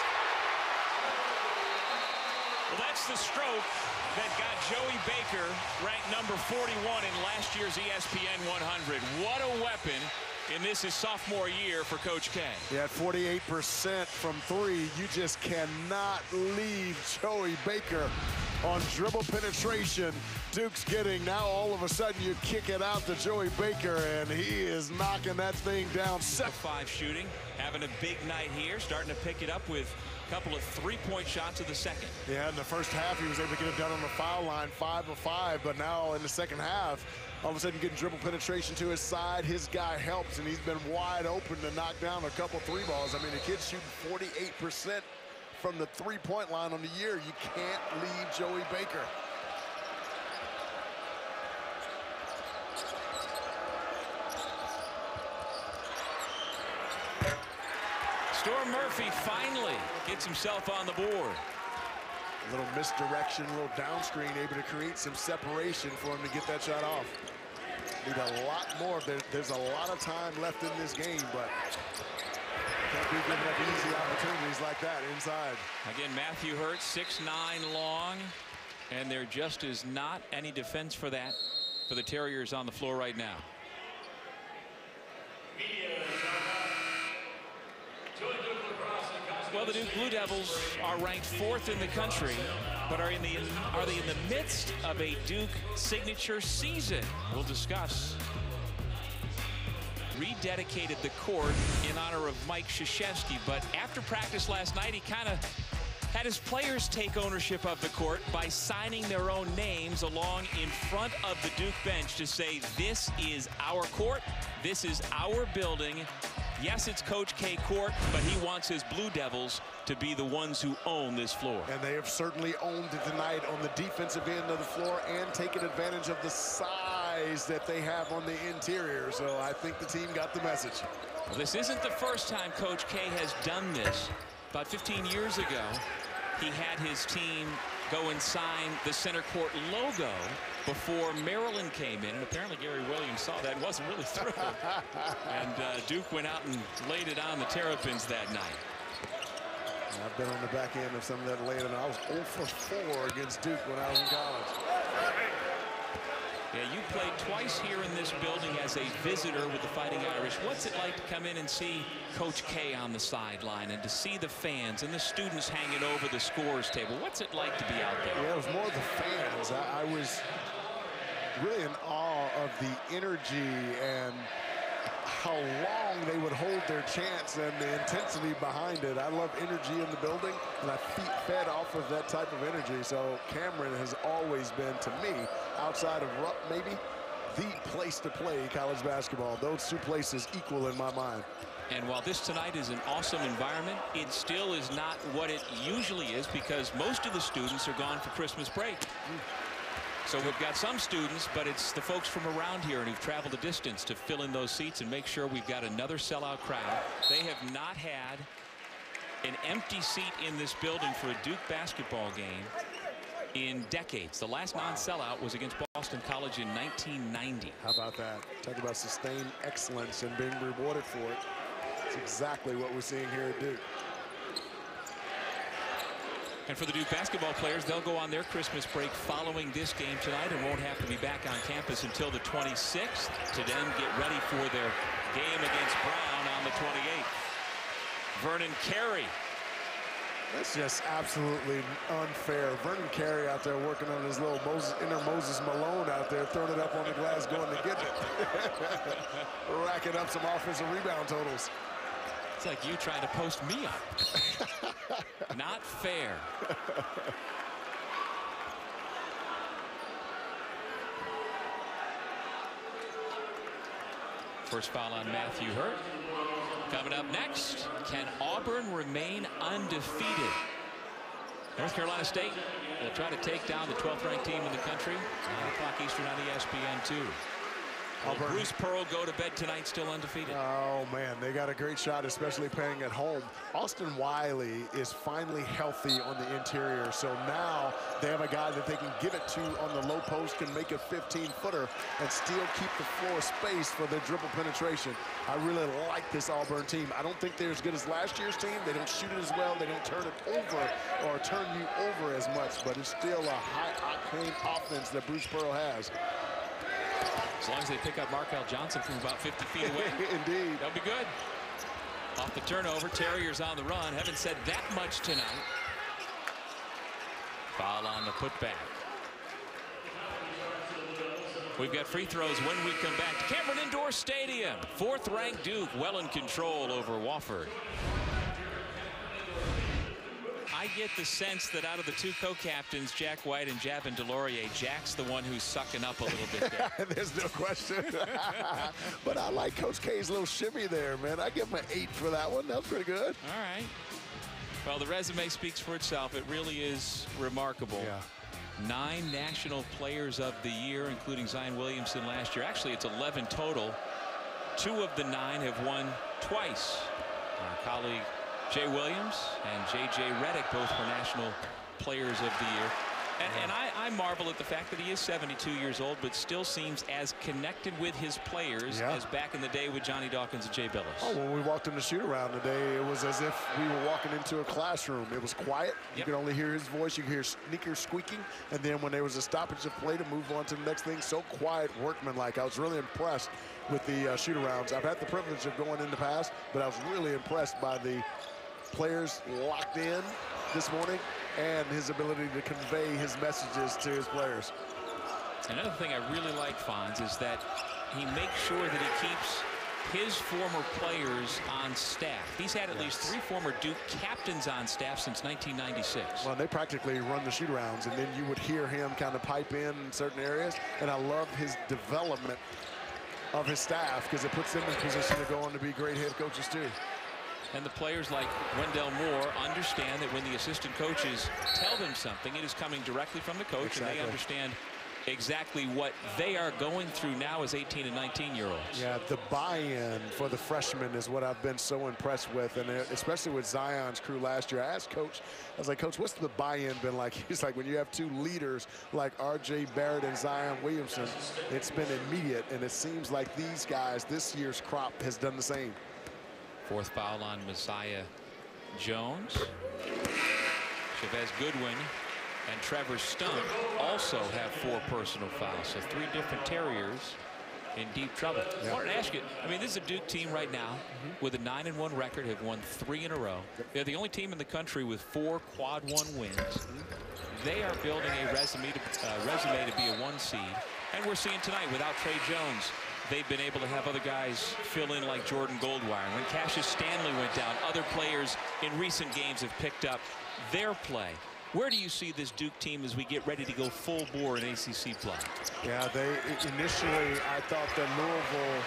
Well, that's the stroke that got Joey Baker ranked number forty-one in last year's E S P N one hundred. What a weapon. And this is sophomore year for Coach K. Yeah, forty-eight percent from three. You just cannot leave Joey Baker on dribble penetration. Duke's getting, now all of a sudden you kick it out to Joey Baker, and he is knocking that thing down. Seven five shooting, having a big night here, starting to pick it up with a couple of three-point shots of the second. Yeah, in the first half, he was able to get it done on the foul line, five of five, but now in the second half, all of a sudden getting dribble penetration to his side, his guy helps, and he's been wide open to knock down a couple three balls. I mean, the kid's shooting forty-eight percent from the three-point line on the year. You can't leave Joey Baker. Storm Murphy finally gets himself on the board. A little misdirection, a little down screen, able to create some separation for him to get that shot off. Need a lot more. There, there's a lot of time left in this game, but can't be giving up easy opportunities like that inside. Again, Matthew Hurt, six nine long, and there just is not any defense for that for the Terriers on the floor right now. Well, the Duke Blue Devils are ranked fourth in the country, but are in the are they in the midst of a Duke signature season? We'll discuss. Rededicated the court in honor of Mike Krzyzewski, but after practice last night, he kind of had his players take ownership of the court by signing their own names along in front of the Duke bench to say, this is our court, this is our building. Yes, it's Coach K court, but he wants his Blue Devils to be the ones who own this floor. And they have certainly owned it tonight on the defensive end of the floor and taken advantage of the size that they have on the interior. So I think the team got the message. Well, this isn't the first time Coach K has done this. About fifteen years ago, he had his team go and sign the center court logo before Maryland came in, and apparently Gary Williams saw that and wasn't really thrilled. And uh, Duke went out and laid it on the Terrapins that night. I've been on the back end of some of that later. I was oh for four against Duke when I was in college. Yeah, you played twice here in this building as a visitor with the Fighting Irish. What's it like to come in and see Coach K on the sideline and to see the fans and the students hanging over the scores table? What's it like to be out there? Yeah, it was more the fans. I, I was really in awe of the energy and how long they would hold their chance and the intensity behind it. I love energy in the building, and I fed off of that type of energy. So Cameron has always been, to me, outside of Rupp maybe, the place to play college basketball. Those two places equal in my mind. And while this tonight is an awesome environment, it still is not what it usually is because most of the students are gone for Christmas break. Mm. So we've got some students, but it's the folks from around here and who've traveled the distance to fill in those seats and make sure we've got another sellout crowd. They have not had an empty seat in this building for a Duke basketball game in decades. The last non-sellout was against Boston College in nineteen ninety. How about that? Talk about sustained excellence and being rewarded for it. It's exactly what we're seeing here at Duke. And for the Duke basketball players, they'll go on their Christmas break following this game tonight and won't have to be back on campus until the twenty-sixth to then get ready for their game against Brown on the twenty-eighth. Vernon Carey. That's just absolutely unfair. Vernon Carey out there working on his little Moses, inner Moses Malone out there, throwing it up on the glass, going to get it. Racking up some offensive rebound totals. It's like you trying to post me up. Not fair. First foul on Matthew Hurt. Coming up next, can Auburn remain undefeated? North Carolina State will try to take down the twelfth ranked team in the country. nine o'clock Eastern on E S P N two. Will Bruce Pearl go to bed tonight still undefeated? Oh, man, they got a great shot, especially playing at home. Austin Wiley is finally healthy on the interior, so now they have a guy that they can give it to on the low post, can make a fifteen-footer, and still keep the floor space for their dribble penetration. I really like this Auburn team. I don't think they're as good as last year's team. They don't shoot it as well. They don't turn it over or turn you over as much, but it's still a high-octane offense that Bruce Pearl has. As long as they pick up Markelle Johnson from about fifty feet away. Indeed. That'll be good. Off the turnover, Terriers on the run. Haven't said that much tonight. Foul on the putback. We've got free throws when we come back. Cameron Indoor Stadium. Fourth-ranked Duke well in control over Wofford. I get the sense that out of the two co-captains, Jack White and Javin DeLaurier, Jack's the one who's sucking up a little bit there. There's no question. But I like Coach K's little shimmy there, man. I give him an eight for that one. That was pretty good. All right. Well, the resume speaks for itself. It really is remarkable. Yeah. Nine National Players of the Year, including Zion Williamson last year. Actually, it's eleven total. Two of the nine have won twice. Our colleague Jay Williams and J J Redick both were National Players of the Year. And, and I, I marvel at the fact that he is seventy-two years old, but still seems as connected with his players yeah. as back in the day with Johnny Dawkins and Jay Billis. Oh, when we walked in the shoot-around today, it was as if we were walking into a classroom. It was quiet. Yep. You could only hear his voice. You could hear sneakers squeaking. And then when there was a stoppage of play to move on to the next thing, so quiet, workmanlike. I was really impressed with the uh, shoot-arounds. I've had the privilege of going in the past, but I was really impressed by the players locked in this morning and his ability to convey his messages to his players. Another thing I really like, Fonz, is that he makes sure that he keeps his former players on staff. He's had at yes. least three former Duke captains on staff since nineteen ninety-six. Well, they practically run the shoot-arounds, and then you would hear him kind of pipe in in certain areas, and I love his development of his staff because it puts them in position to go on to be great head coaches, too. And the players like Wendell Moore understand that when the assistant coaches tell them something, it is coming directly from the coach, exactly. and they understand exactly what they are going through now as eighteen and nineteen-year-olds. Yeah, the buy-in for the freshmen is what I've been so impressed with, and especially with Zion's crew last year. I asked Coach, I was like, Coach, what's the buy-in been like? He's like, when you have two leaders like R J. Barrett and Zion Williamson, it's been immediate, and it seems like these guys, this year's crop, has done the same. Fourth foul on Messiah Jones. Chavez Goodwin and Trevor Stump also have four personal fouls. So three different Terriers in deep trouble. Yep. I wanted to ask you, I mean, this is a Duke team right now mm-hmm. with a nine and one record, have won three in a row. They're the only team in the country with four quad one wins. They are building a resume to, uh, resume to be a one seed. And we're seeing tonight without Trey Jones, they've been able to have other guys fill in like Jordan Goldwire. When Cassius Stanley went down, other players in recent games have picked up their play. Where do you see this Duke team as we get ready to go full bore in A C C play? Yeah, they initially, I thought that Louisville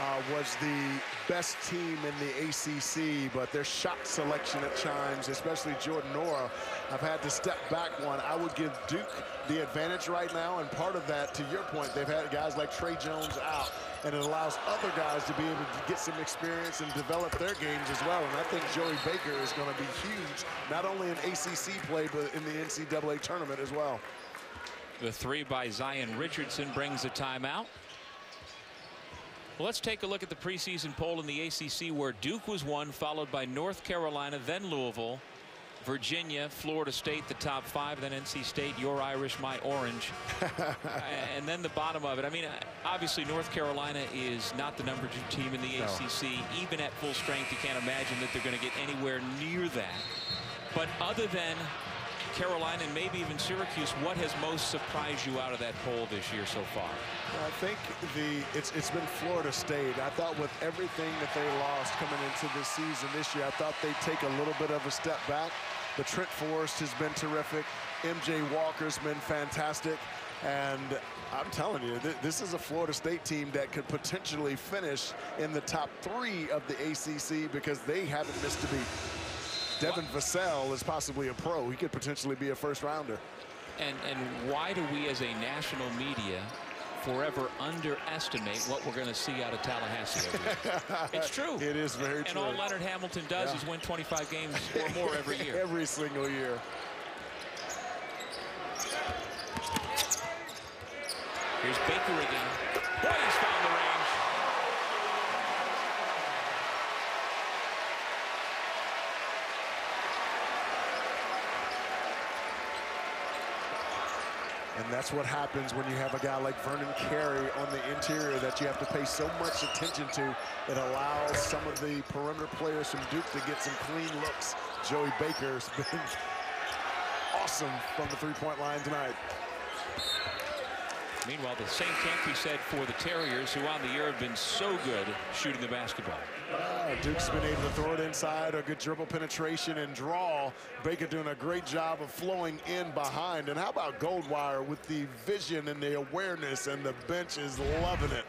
uh, was the best team in the A C C, but their shot selection at times, especially Jordan Nora, I've had to step back one. I would give Duke the advantage right now, and part of that, to your point, they've had guys like Trey Jones out, and it allows other guys to be able to get some experience and develop their games as well. And I think Joey Baker is going to be huge, not only in A C C play, but in the N C double A tournament as well. The three by Zion Richardson brings a timeout. Well, let's take a look at the preseason poll in the A C C, where Duke was one, followed by North Carolina, then Louisville, Virginia, Florida State, the top five, then N C State, your Irish, my orange, and then the bottom of it. I mean, obviously, North Carolina is not the number two team in the no. A C C. Even at full strength, you can't imagine that they're going to get anywhere near that. But other than Carolina and maybe even Syracuse, what has most surprised you out of that poll this year so far? I think the it's it's been Florida State. I thought with everything that they lost coming into this season this year, I thought they'd take a little bit of a step back. But Trent Forrest has been terrific. M J Walker's been fantastic. And I'm telling you, th this is a Florida State team that could potentially finish in the top three of the A C C because they haven't missed a beat. Devin Vassell is possibly a pro. He could potentially be a first rounder. And, and why do we as a national media forever underestimate what we're going to see out of Tallahassee every year. It's true. It is very and, true. And all Leonard Hamilton does yeah. is win twenty-five games or more every year. Every single year. Here's Baker again. Boy, he's found the range. And that's what happens when you have a guy like Vernon Carey on the interior that you have to pay so much attention to. It allows some of the perimeter players from Duke to get some clean looks. Joey Baker's been awesome from the three-point line tonight. Meanwhile, the same can't be said for the Terriers, who on the year have been so good shooting the basketball. Uh, Duke's been able to throw it inside, a good dribble penetration and draw. Baker doing a great job of flowing in behind. And how about Goldwire with the vision and the awareness, and the bench is loving it.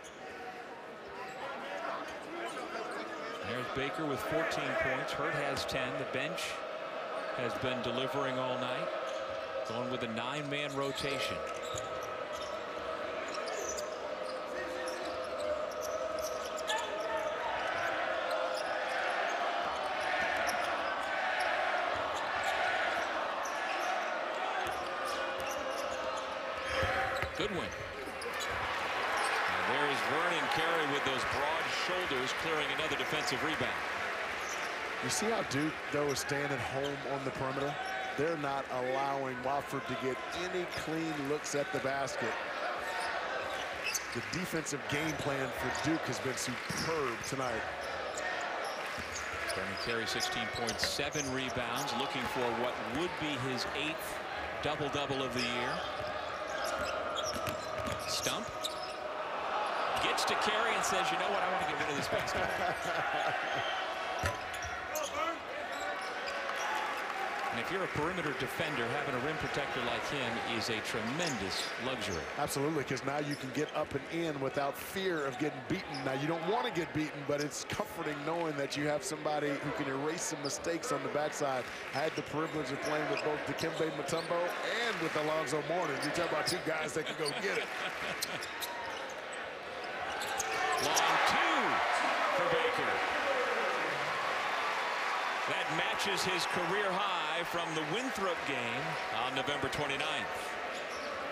There's Baker with fourteen points. Hurt has ten. The bench has been delivering all night, going with a nine-man rotation. Goodwin. And there is Vernon Carey with those broad shoulders, clearing another defensive rebound. You see how Duke, though, is staying at home on the perimeter? They're not allowing Wofford to get any clean looks at the basket. The defensive game plan for Duke has been superb tonight. Vernon Carey, sixteen points, seven rebounds, looking for what would be his eighth double-double of the year. Stump gets to Carey and says, you know what, I want to get rid of this basketball. And if you're a perimeter defender, having a rim protector like him is a tremendous luxury. Absolutely, because now you can get up and in without fear of getting beaten. Now, you don't want to get beaten, but it's comforting knowing that you have somebody who can erase some mistakes on the backside. I had the privilege of playing with both Dikembe Mutombo and with Alonzo Mourning. You talk about two guys that can go get it. Long two for Baker. That matches his career high from the Winthrop game on November twenty-ninth.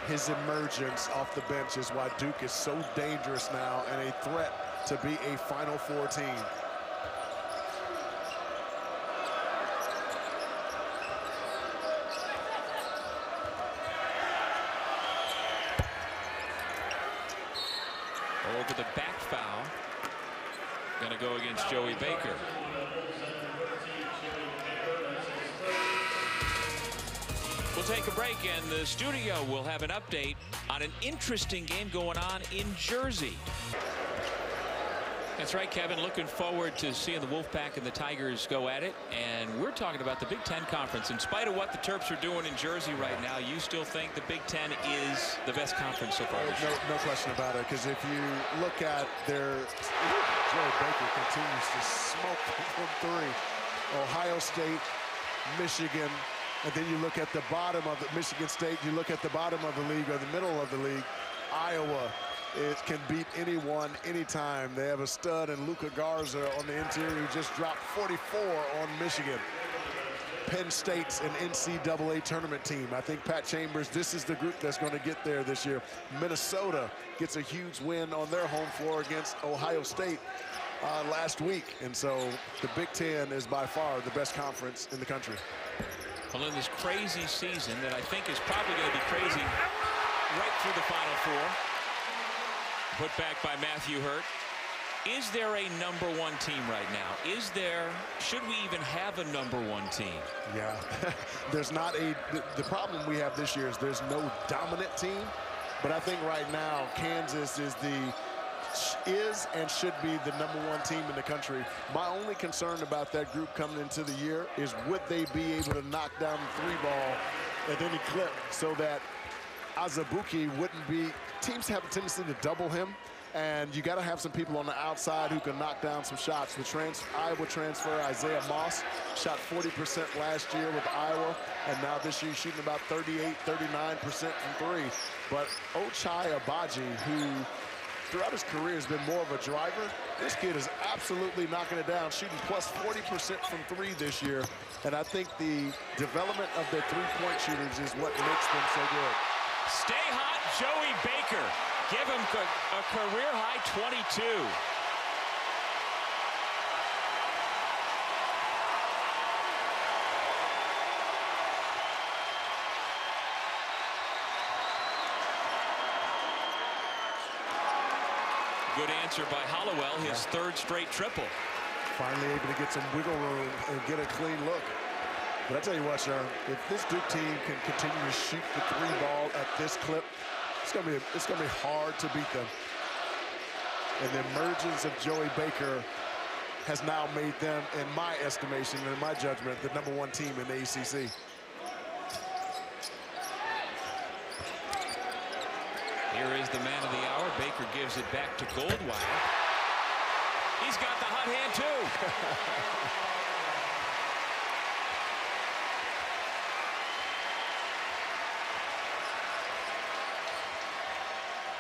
His emergence off the bench is why Duke is so dangerous now and a threat to be a Final Four team. Over the back foul. Gonna go against Joey Baker. We'll take a break, and the studio will have an update on an interesting game going on in Jersey. That's right, Kevin. Looking forward to seeing the Wolfpack and the Tigers go at it. And we're talking about the Big Ten Conference. In spite of what the Terps are doing in Jersey right now, you still think the Big Ten is the best conference so far this year? No, no question about it, because if you look at their... Joe Baker continues to smoke from three. Ohio State, Michigan, and then you look at the bottom of the Michigan State, you look at the bottom of the league or the middle of the league, Iowa. It can beat anyone, anytime. They have a stud in Luka Garza on the interior who just dropped forty-four on Michigan. Penn State's an N C double A tournament team. I think Pat Chambers, this is the group that's going to get there this year. Minnesota gets a huge win on their home floor against Ohio State uh, last week. And so the Big Ten is by far the best conference in the country. Well, in this crazy season that I think is probably going to be crazy right through the Final Four, put back by Matthew Hurt. Is there a number one team right now? Is there, should we even have a number one team? Yeah, there's not a, the, the problem we have this year is there's no dominant team, but I think right now Kansas is the, is and should be the number one team in the country. My only concern about that group coming into the year is would they be able to knock down the three ball at any clip so that Azabuki wouldn't be, teams have a tendency to double him, And you got to have some people on the outside who can knock down some shots. The trans Iowa transfer, Isaiah Moss, shot forty percent last year with Iowa, and now this year shooting about thirty-eight, thirty-nine percent from three. But Ochai Agbaji, who throughout his career has been more of a driver, this kid is absolutely knocking it down, shooting plus forty percent from three this year. And I think the development of their three-point shooters is what makes them so good. Stay hot, Joey Baker. Give him a career-high twenty-two. Good answer by Hollowell, his yeah. third straight triple. Finally able to get some wiggle room and get a clean look. But I tell you what, Sharon, if this Duke team can continue to shoot the three ball at this clip, It's gonna, be, it's gonna be hard to beat them. And the emergence of Joey Baker has now made them, in my estimation and in my judgment, the number one team in the A C C. Here is the man of the hour. Baker gives it back to Goldwire. He's got the hot hand too.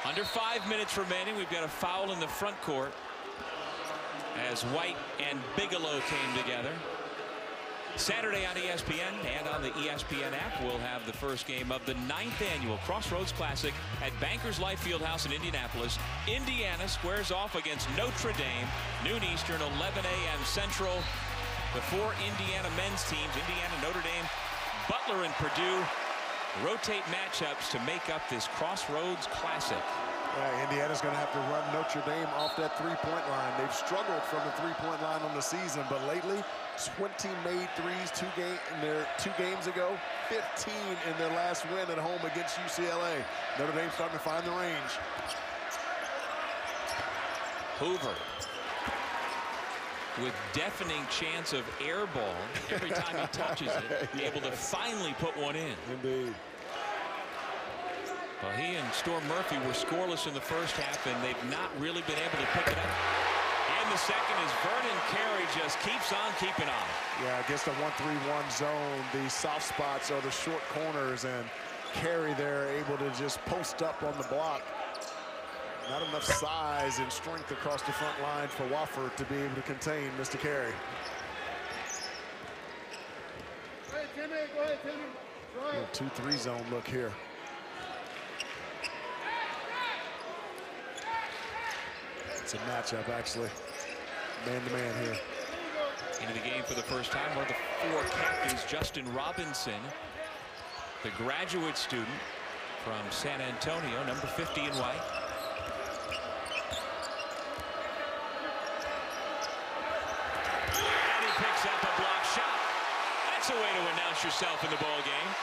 Under five minutes remaining. We've got a foul in the front court as White and Bigelow came together. Saturday on E S P N and on the E S P N app, we'll have the first game of the ninth annual Crossroads Classic at Bankers Life Fieldhouse in Indianapolis. Indiana squares off against Notre Dame, noon Eastern, eleven A M Central. The four Indiana men's teams, Indiana, Notre Dame, Butler, and Purdue, rotate matchups to make up this Crossroads Classic. Yeah, Indiana's going to have to run Notre Dame off that three-point line. They've struggled from the three-point line on the season, but lately, twenty made threes two, game, in their, two games ago, fifteen in their last win at home against U C L A. Notre Dame's starting to find the range. Hoover, with deafening chance of air ball every time he touches it, yes. able to finally put one in. Indeed. Well, he and Storm Murphy were scoreless in the first half, and they've not really been able to pick it up. And the second is Vernon Carey just keeps on keeping on. Yeah, against the one three one zone, the soft spots are the short corners, and Carey there able to just post up on the block. Not enough size and strength across the front line for Wofford to be able to contain Mister Carey. two three zone look here. It's a matchup, actually. Man-to-man -man here. Into the game for the first time, one of the four captains, Justin Robinson, the graduate student from San Antonio, number fifty in white. Yourself in the ball game.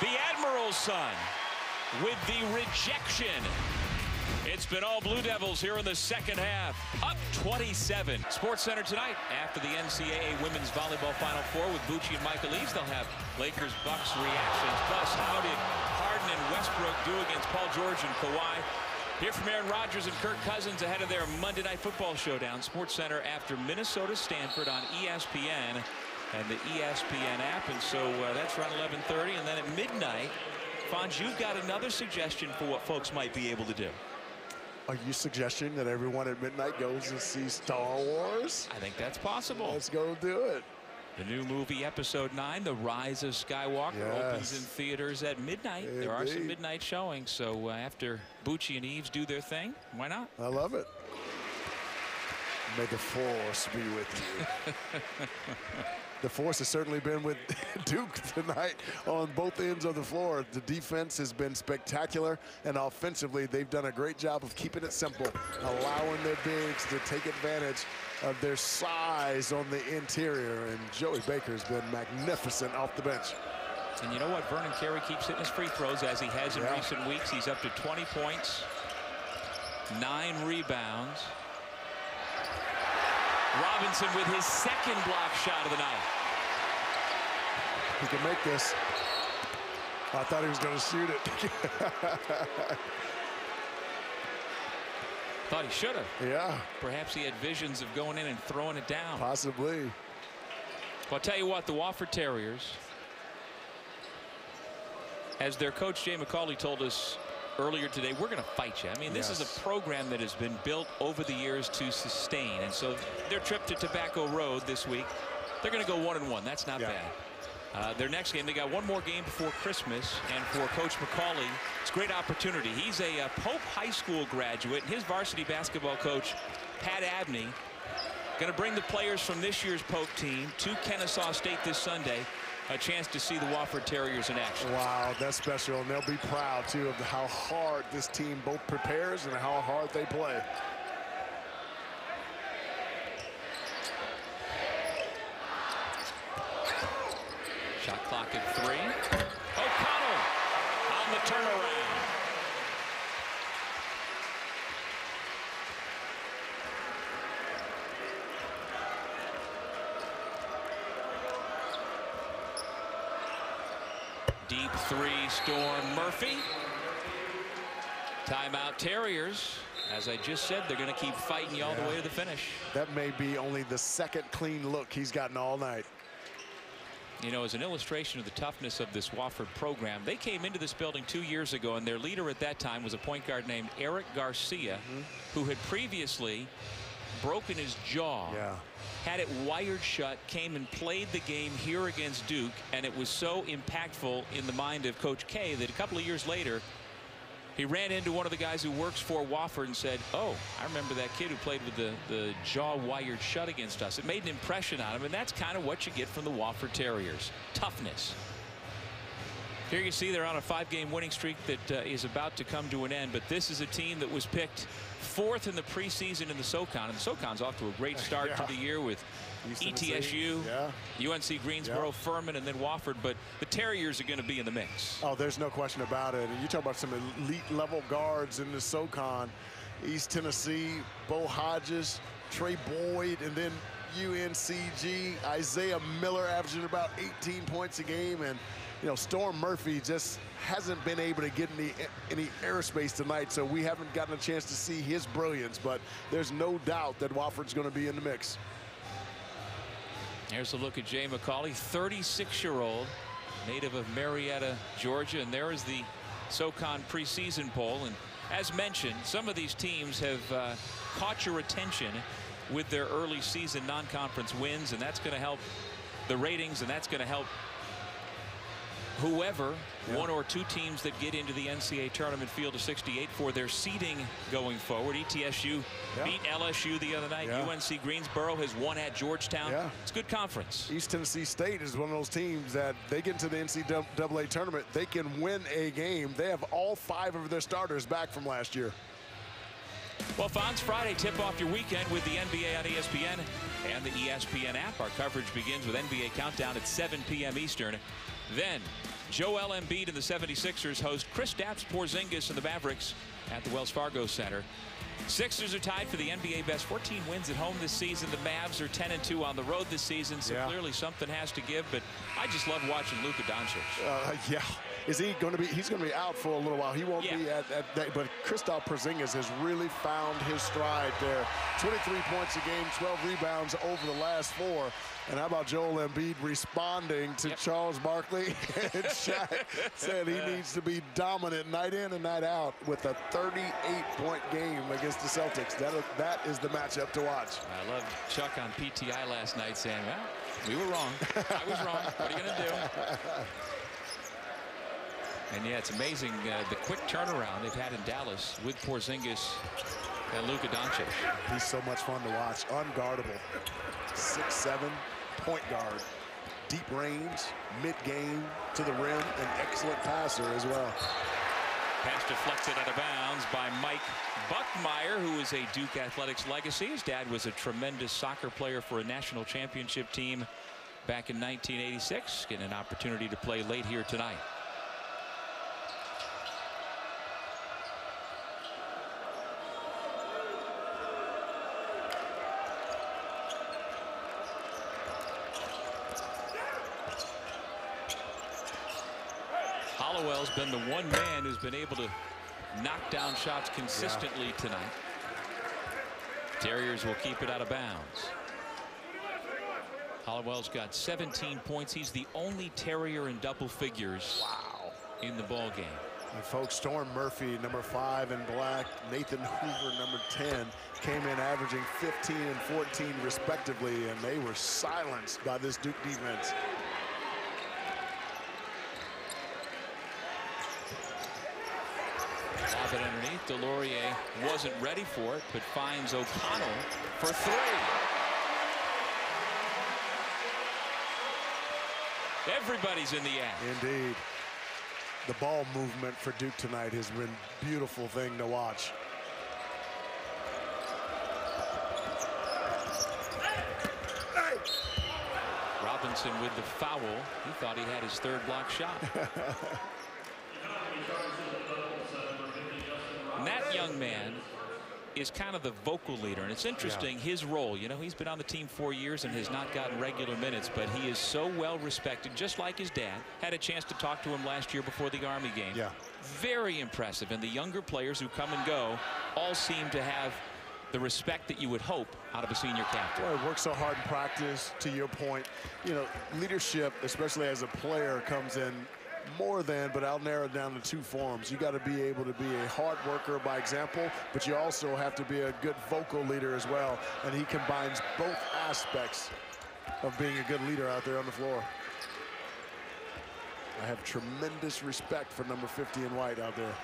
The Admiral's son with the rejection. It's been all Blue Devils here in the second half, up twenty-seven. Sports Center tonight after the N C A A Women's Volleyball Final Four with Bucci and Michael Eaves. They'll have Lakers Bucks reactions. Plus, how did Harden and Westbrook do against Paul George and Kawhi? Hear from Aaron Rodgers and Kirk Cousins ahead of their Monday Night Football showdown. Sports Center after Minnesota Stanford on E S P N and the E S P N app. And so uh, that's around eleven thirty. And then at midnight, Fonz, you've got another suggestion for what folks might be able to do. Are you suggesting that everyone at midnight goes and sees Star Wars? I think that's possible. Let's go do it. The new movie, Episode nine, The Rise of Skywalker, yes. opens in theaters at midnight. Indeed. There are some midnight showings. So uh, after Bucci and Eaves do their thing, why not? I love it. May the Force be with you. The Force has certainly been with Duke tonight on both ends of the floor. The defense has been spectacular, and offensively, they've done a great job of keeping it simple, allowing their bigs to take advantage of their size on the interior. And Joey Baker's been magnificent off the bench. And you know what? Vernon Carey keeps hitting his free throws as he has in yeah. recent weeks. He's up to twenty points, nine rebounds. Robinson with his second block shot of the night. He can make this. I thought he was going to shoot it. Thought he should have. Yeah. Perhaps he had visions of going in and throwing it down. Possibly. Well, I'll tell you what, the Wofford Terriers, as their coach Jay McCauley told us earlier today, we're going to fight you. I mean, this yes. is a program that has been built over the years to sustain. And so their trip to Tobacco Road this week, they're going to go one and one. That's not yeah. bad. Uh, their next game, they got one more game before Christmas, and for Coach McCauley, it's a great opportunity. He's a uh, Pope High School graduate, and his varsity basketball coach, Pat Abney, going to bring the players from this year's Pope team to Kennesaw State this Sunday, a chance to see the Wofford Terriers in action. Wow, that's special, and they'll be proud, too, of how hard this team both prepares and how hard they play. Shot clock at three. O'Connell on the turnaround. Deep three, Storm Murphy. Timeout Terriers. As I just said, they're going to keep fighting you all yeah. the way to the finish. That may be only the second clean look he's gotten all night. You know, as an illustration of the toughness of this Wofford program, they came into this building two years ago, and their leader at that time was a point guard named Eric Garcia, mm-hmm. who had previously broken his jaw, yeah. had it wired shut, came and played the game here against Duke, and it was so impactful in the mind of Coach K that a couple of years later, he ran into one of the guys who works for Wofford and said, oh, I remember that kid who played with the, the jaw wired shut against us. It made an impression on him, and that's kind of what you get from the Wofford Terriers. Toughness. Here you see they're on a five-game winning streak that uh, is about to come to an end, but this is a team that was picked fourth in the preseason in the SoCon, and the SoCon's off to a great start yeah. to the year with E T S U, yeah. U N C Greensboro, yeah. Furman, and then Wofford, but the Terriers are going to be in the mix. Oh, there's no question about it. And you talk about some elite-level guards in the SoCon, East Tennessee, Bo Hodges, Trey Boyd, and then U N C G, Isaiah Miller averaging about eighteen points a game, and you know, Storm Murphy just hasn't been able to get any, any airspace tonight, so we haven't gotten a chance to see his brilliance, but there's no doubt that Wofford's going to be in the mix. Here's a look at Jay McCauley, thirty-six-year-old, native of Marietta, Georgia, and there is the SoCon preseason poll. And as mentioned, some of these teams have uh, caught your attention with their early season non-conference wins, and that's going to help the ratings, and that's going to help whoever, yeah. one or two teams that get into the N C A A tournament field of sixty-eight for their seeding going forward. E T S U yeah. beat L S U the other night. Yeah. U N C Greensboro has won at Georgetown. Yeah. It's a good conference. East Tennessee State is one of those teams that they get into the N C A A tournament, they can win a game. They have all five of their starters back from last year. Well, Fonz, Friday, tip off your weekend with the N B A on E S P N and the E S P N app. Our coverage begins with N B A Countdown at seven P M Eastern. Then, Joel Embiid and the seventy-sixers host Kristaps Porzingis and the Mavericks at the Wells Fargo Center. Sixers are tied for the N B A best fourteen wins at home this season. The Mavs are ten and two on the road this season, so yeah. clearly something has to give, but I just love watching Luka Doncic. Uh, yeah. Is he going to be, he's going to be out for a little while. He won't yeah. be at, at that, but Kristaps Porzingis has really found his stride there. twenty-three points a game, twelve rebounds over the last four. And how about Joel Embiid responding to yep. Charles Barkley and Shaq said he needs to be dominant night in and night out with a thirty-eight point game against the Celtics. That, that is the matchup to watch. I love Chuck on P T I last night saying, well, we were wrong. I was wrong. What are you going to do? And, yeah, it's amazing uh, the quick turnaround they've had in Dallas with Porzingis and Luka Doncic. He's so much fun to watch. Unguardable. six seven, point guard. Deep range, mid-game, to the rim, an excellent passer as well. Pass deflected out of bounds by Mike Buckmeyer, who is a Duke Athletics legacy. His dad was a tremendous soccer player for a national championship team back in nineteen eighty-six. Getting an opportunity to play late here tonight. Hollowell's been the one man who's been able to knock down shots consistently yeah. tonight. Terriers will keep it out of bounds. Hollowell's got seventeen points. He's the only Terrier in double figures wow. in the ball game. And folks, Storm Murphy, number five in black, Nathan Hoover, number ten, came in averaging fifteen and fourteen respectively, and they were silenced by this Duke defense. Lob it underneath. DeLaurier wasn't ready for it, but finds O'Connell for three. Everybody's in the act. Indeed. The ball movement for Duke tonight has been a beautiful thing to watch. Hey. Hey. Robinson with the foul. He thought he had his third block shot. And that young man is kind of the vocal leader, and it's interesting yeah. his role. You know, he's been on the team four years and has not gotten regular minutes, but he is so well respected, just like his dad. Had a chance to talk to him last year before the Army game. Yeah. Very impressive, and the younger players who come and go all seem to have the respect that you would hope out of a senior captain. Well, worked so hard in practice, to your point. You know, leadership, especially as a player, comes in more than, but I'll narrow it down to two forms. You got to be able to be a hard worker by example, but you also have to be a good vocal leader as well. And he combines both aspects of being a good leader out there on the floor. I have tremendous respect for number fifty in white out there.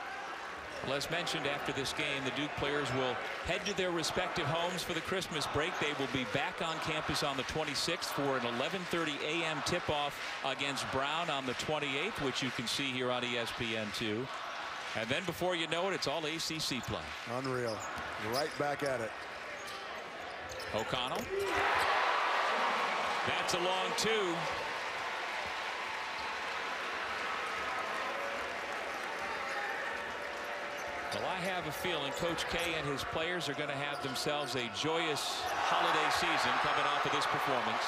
Well, as mentioned, after this game, the Duke players will head to their respective homes for the Christmas break. They will be back on campus on the twenty-sixth for an eleven thirty a m tip-off against Brown on the twenty-eighth, which you can see here on E S P N two. And then before you know it, it's all A C C play. Unreal. Right back at it. O'Connell. That's a long two. Well, I have a feeling Coach K and his players are going to have themselves a joyous holiday season coming off of this performance.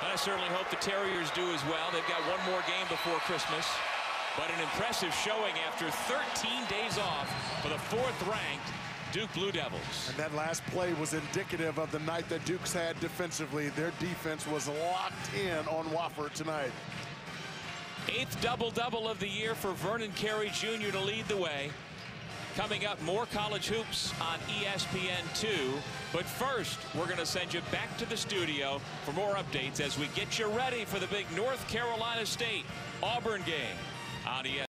And I certainly hope the Terriers do as well. They've got one more game before Christmas. But an impressive showing after thirteen days off for the fourth-ranked Duke Blue Devils. And that last play was indicative of the night that Duke's had defensively. Their defense was locked in on Wofford tonight. Eighth double-double of the year for Vernon Carey Junior to lead the way. Coming up, more college hoops on E S P N two. But first, we're going to send you back to the studio for more updates as we get you ready for the big North Carolina State Auburn game on E S P N two.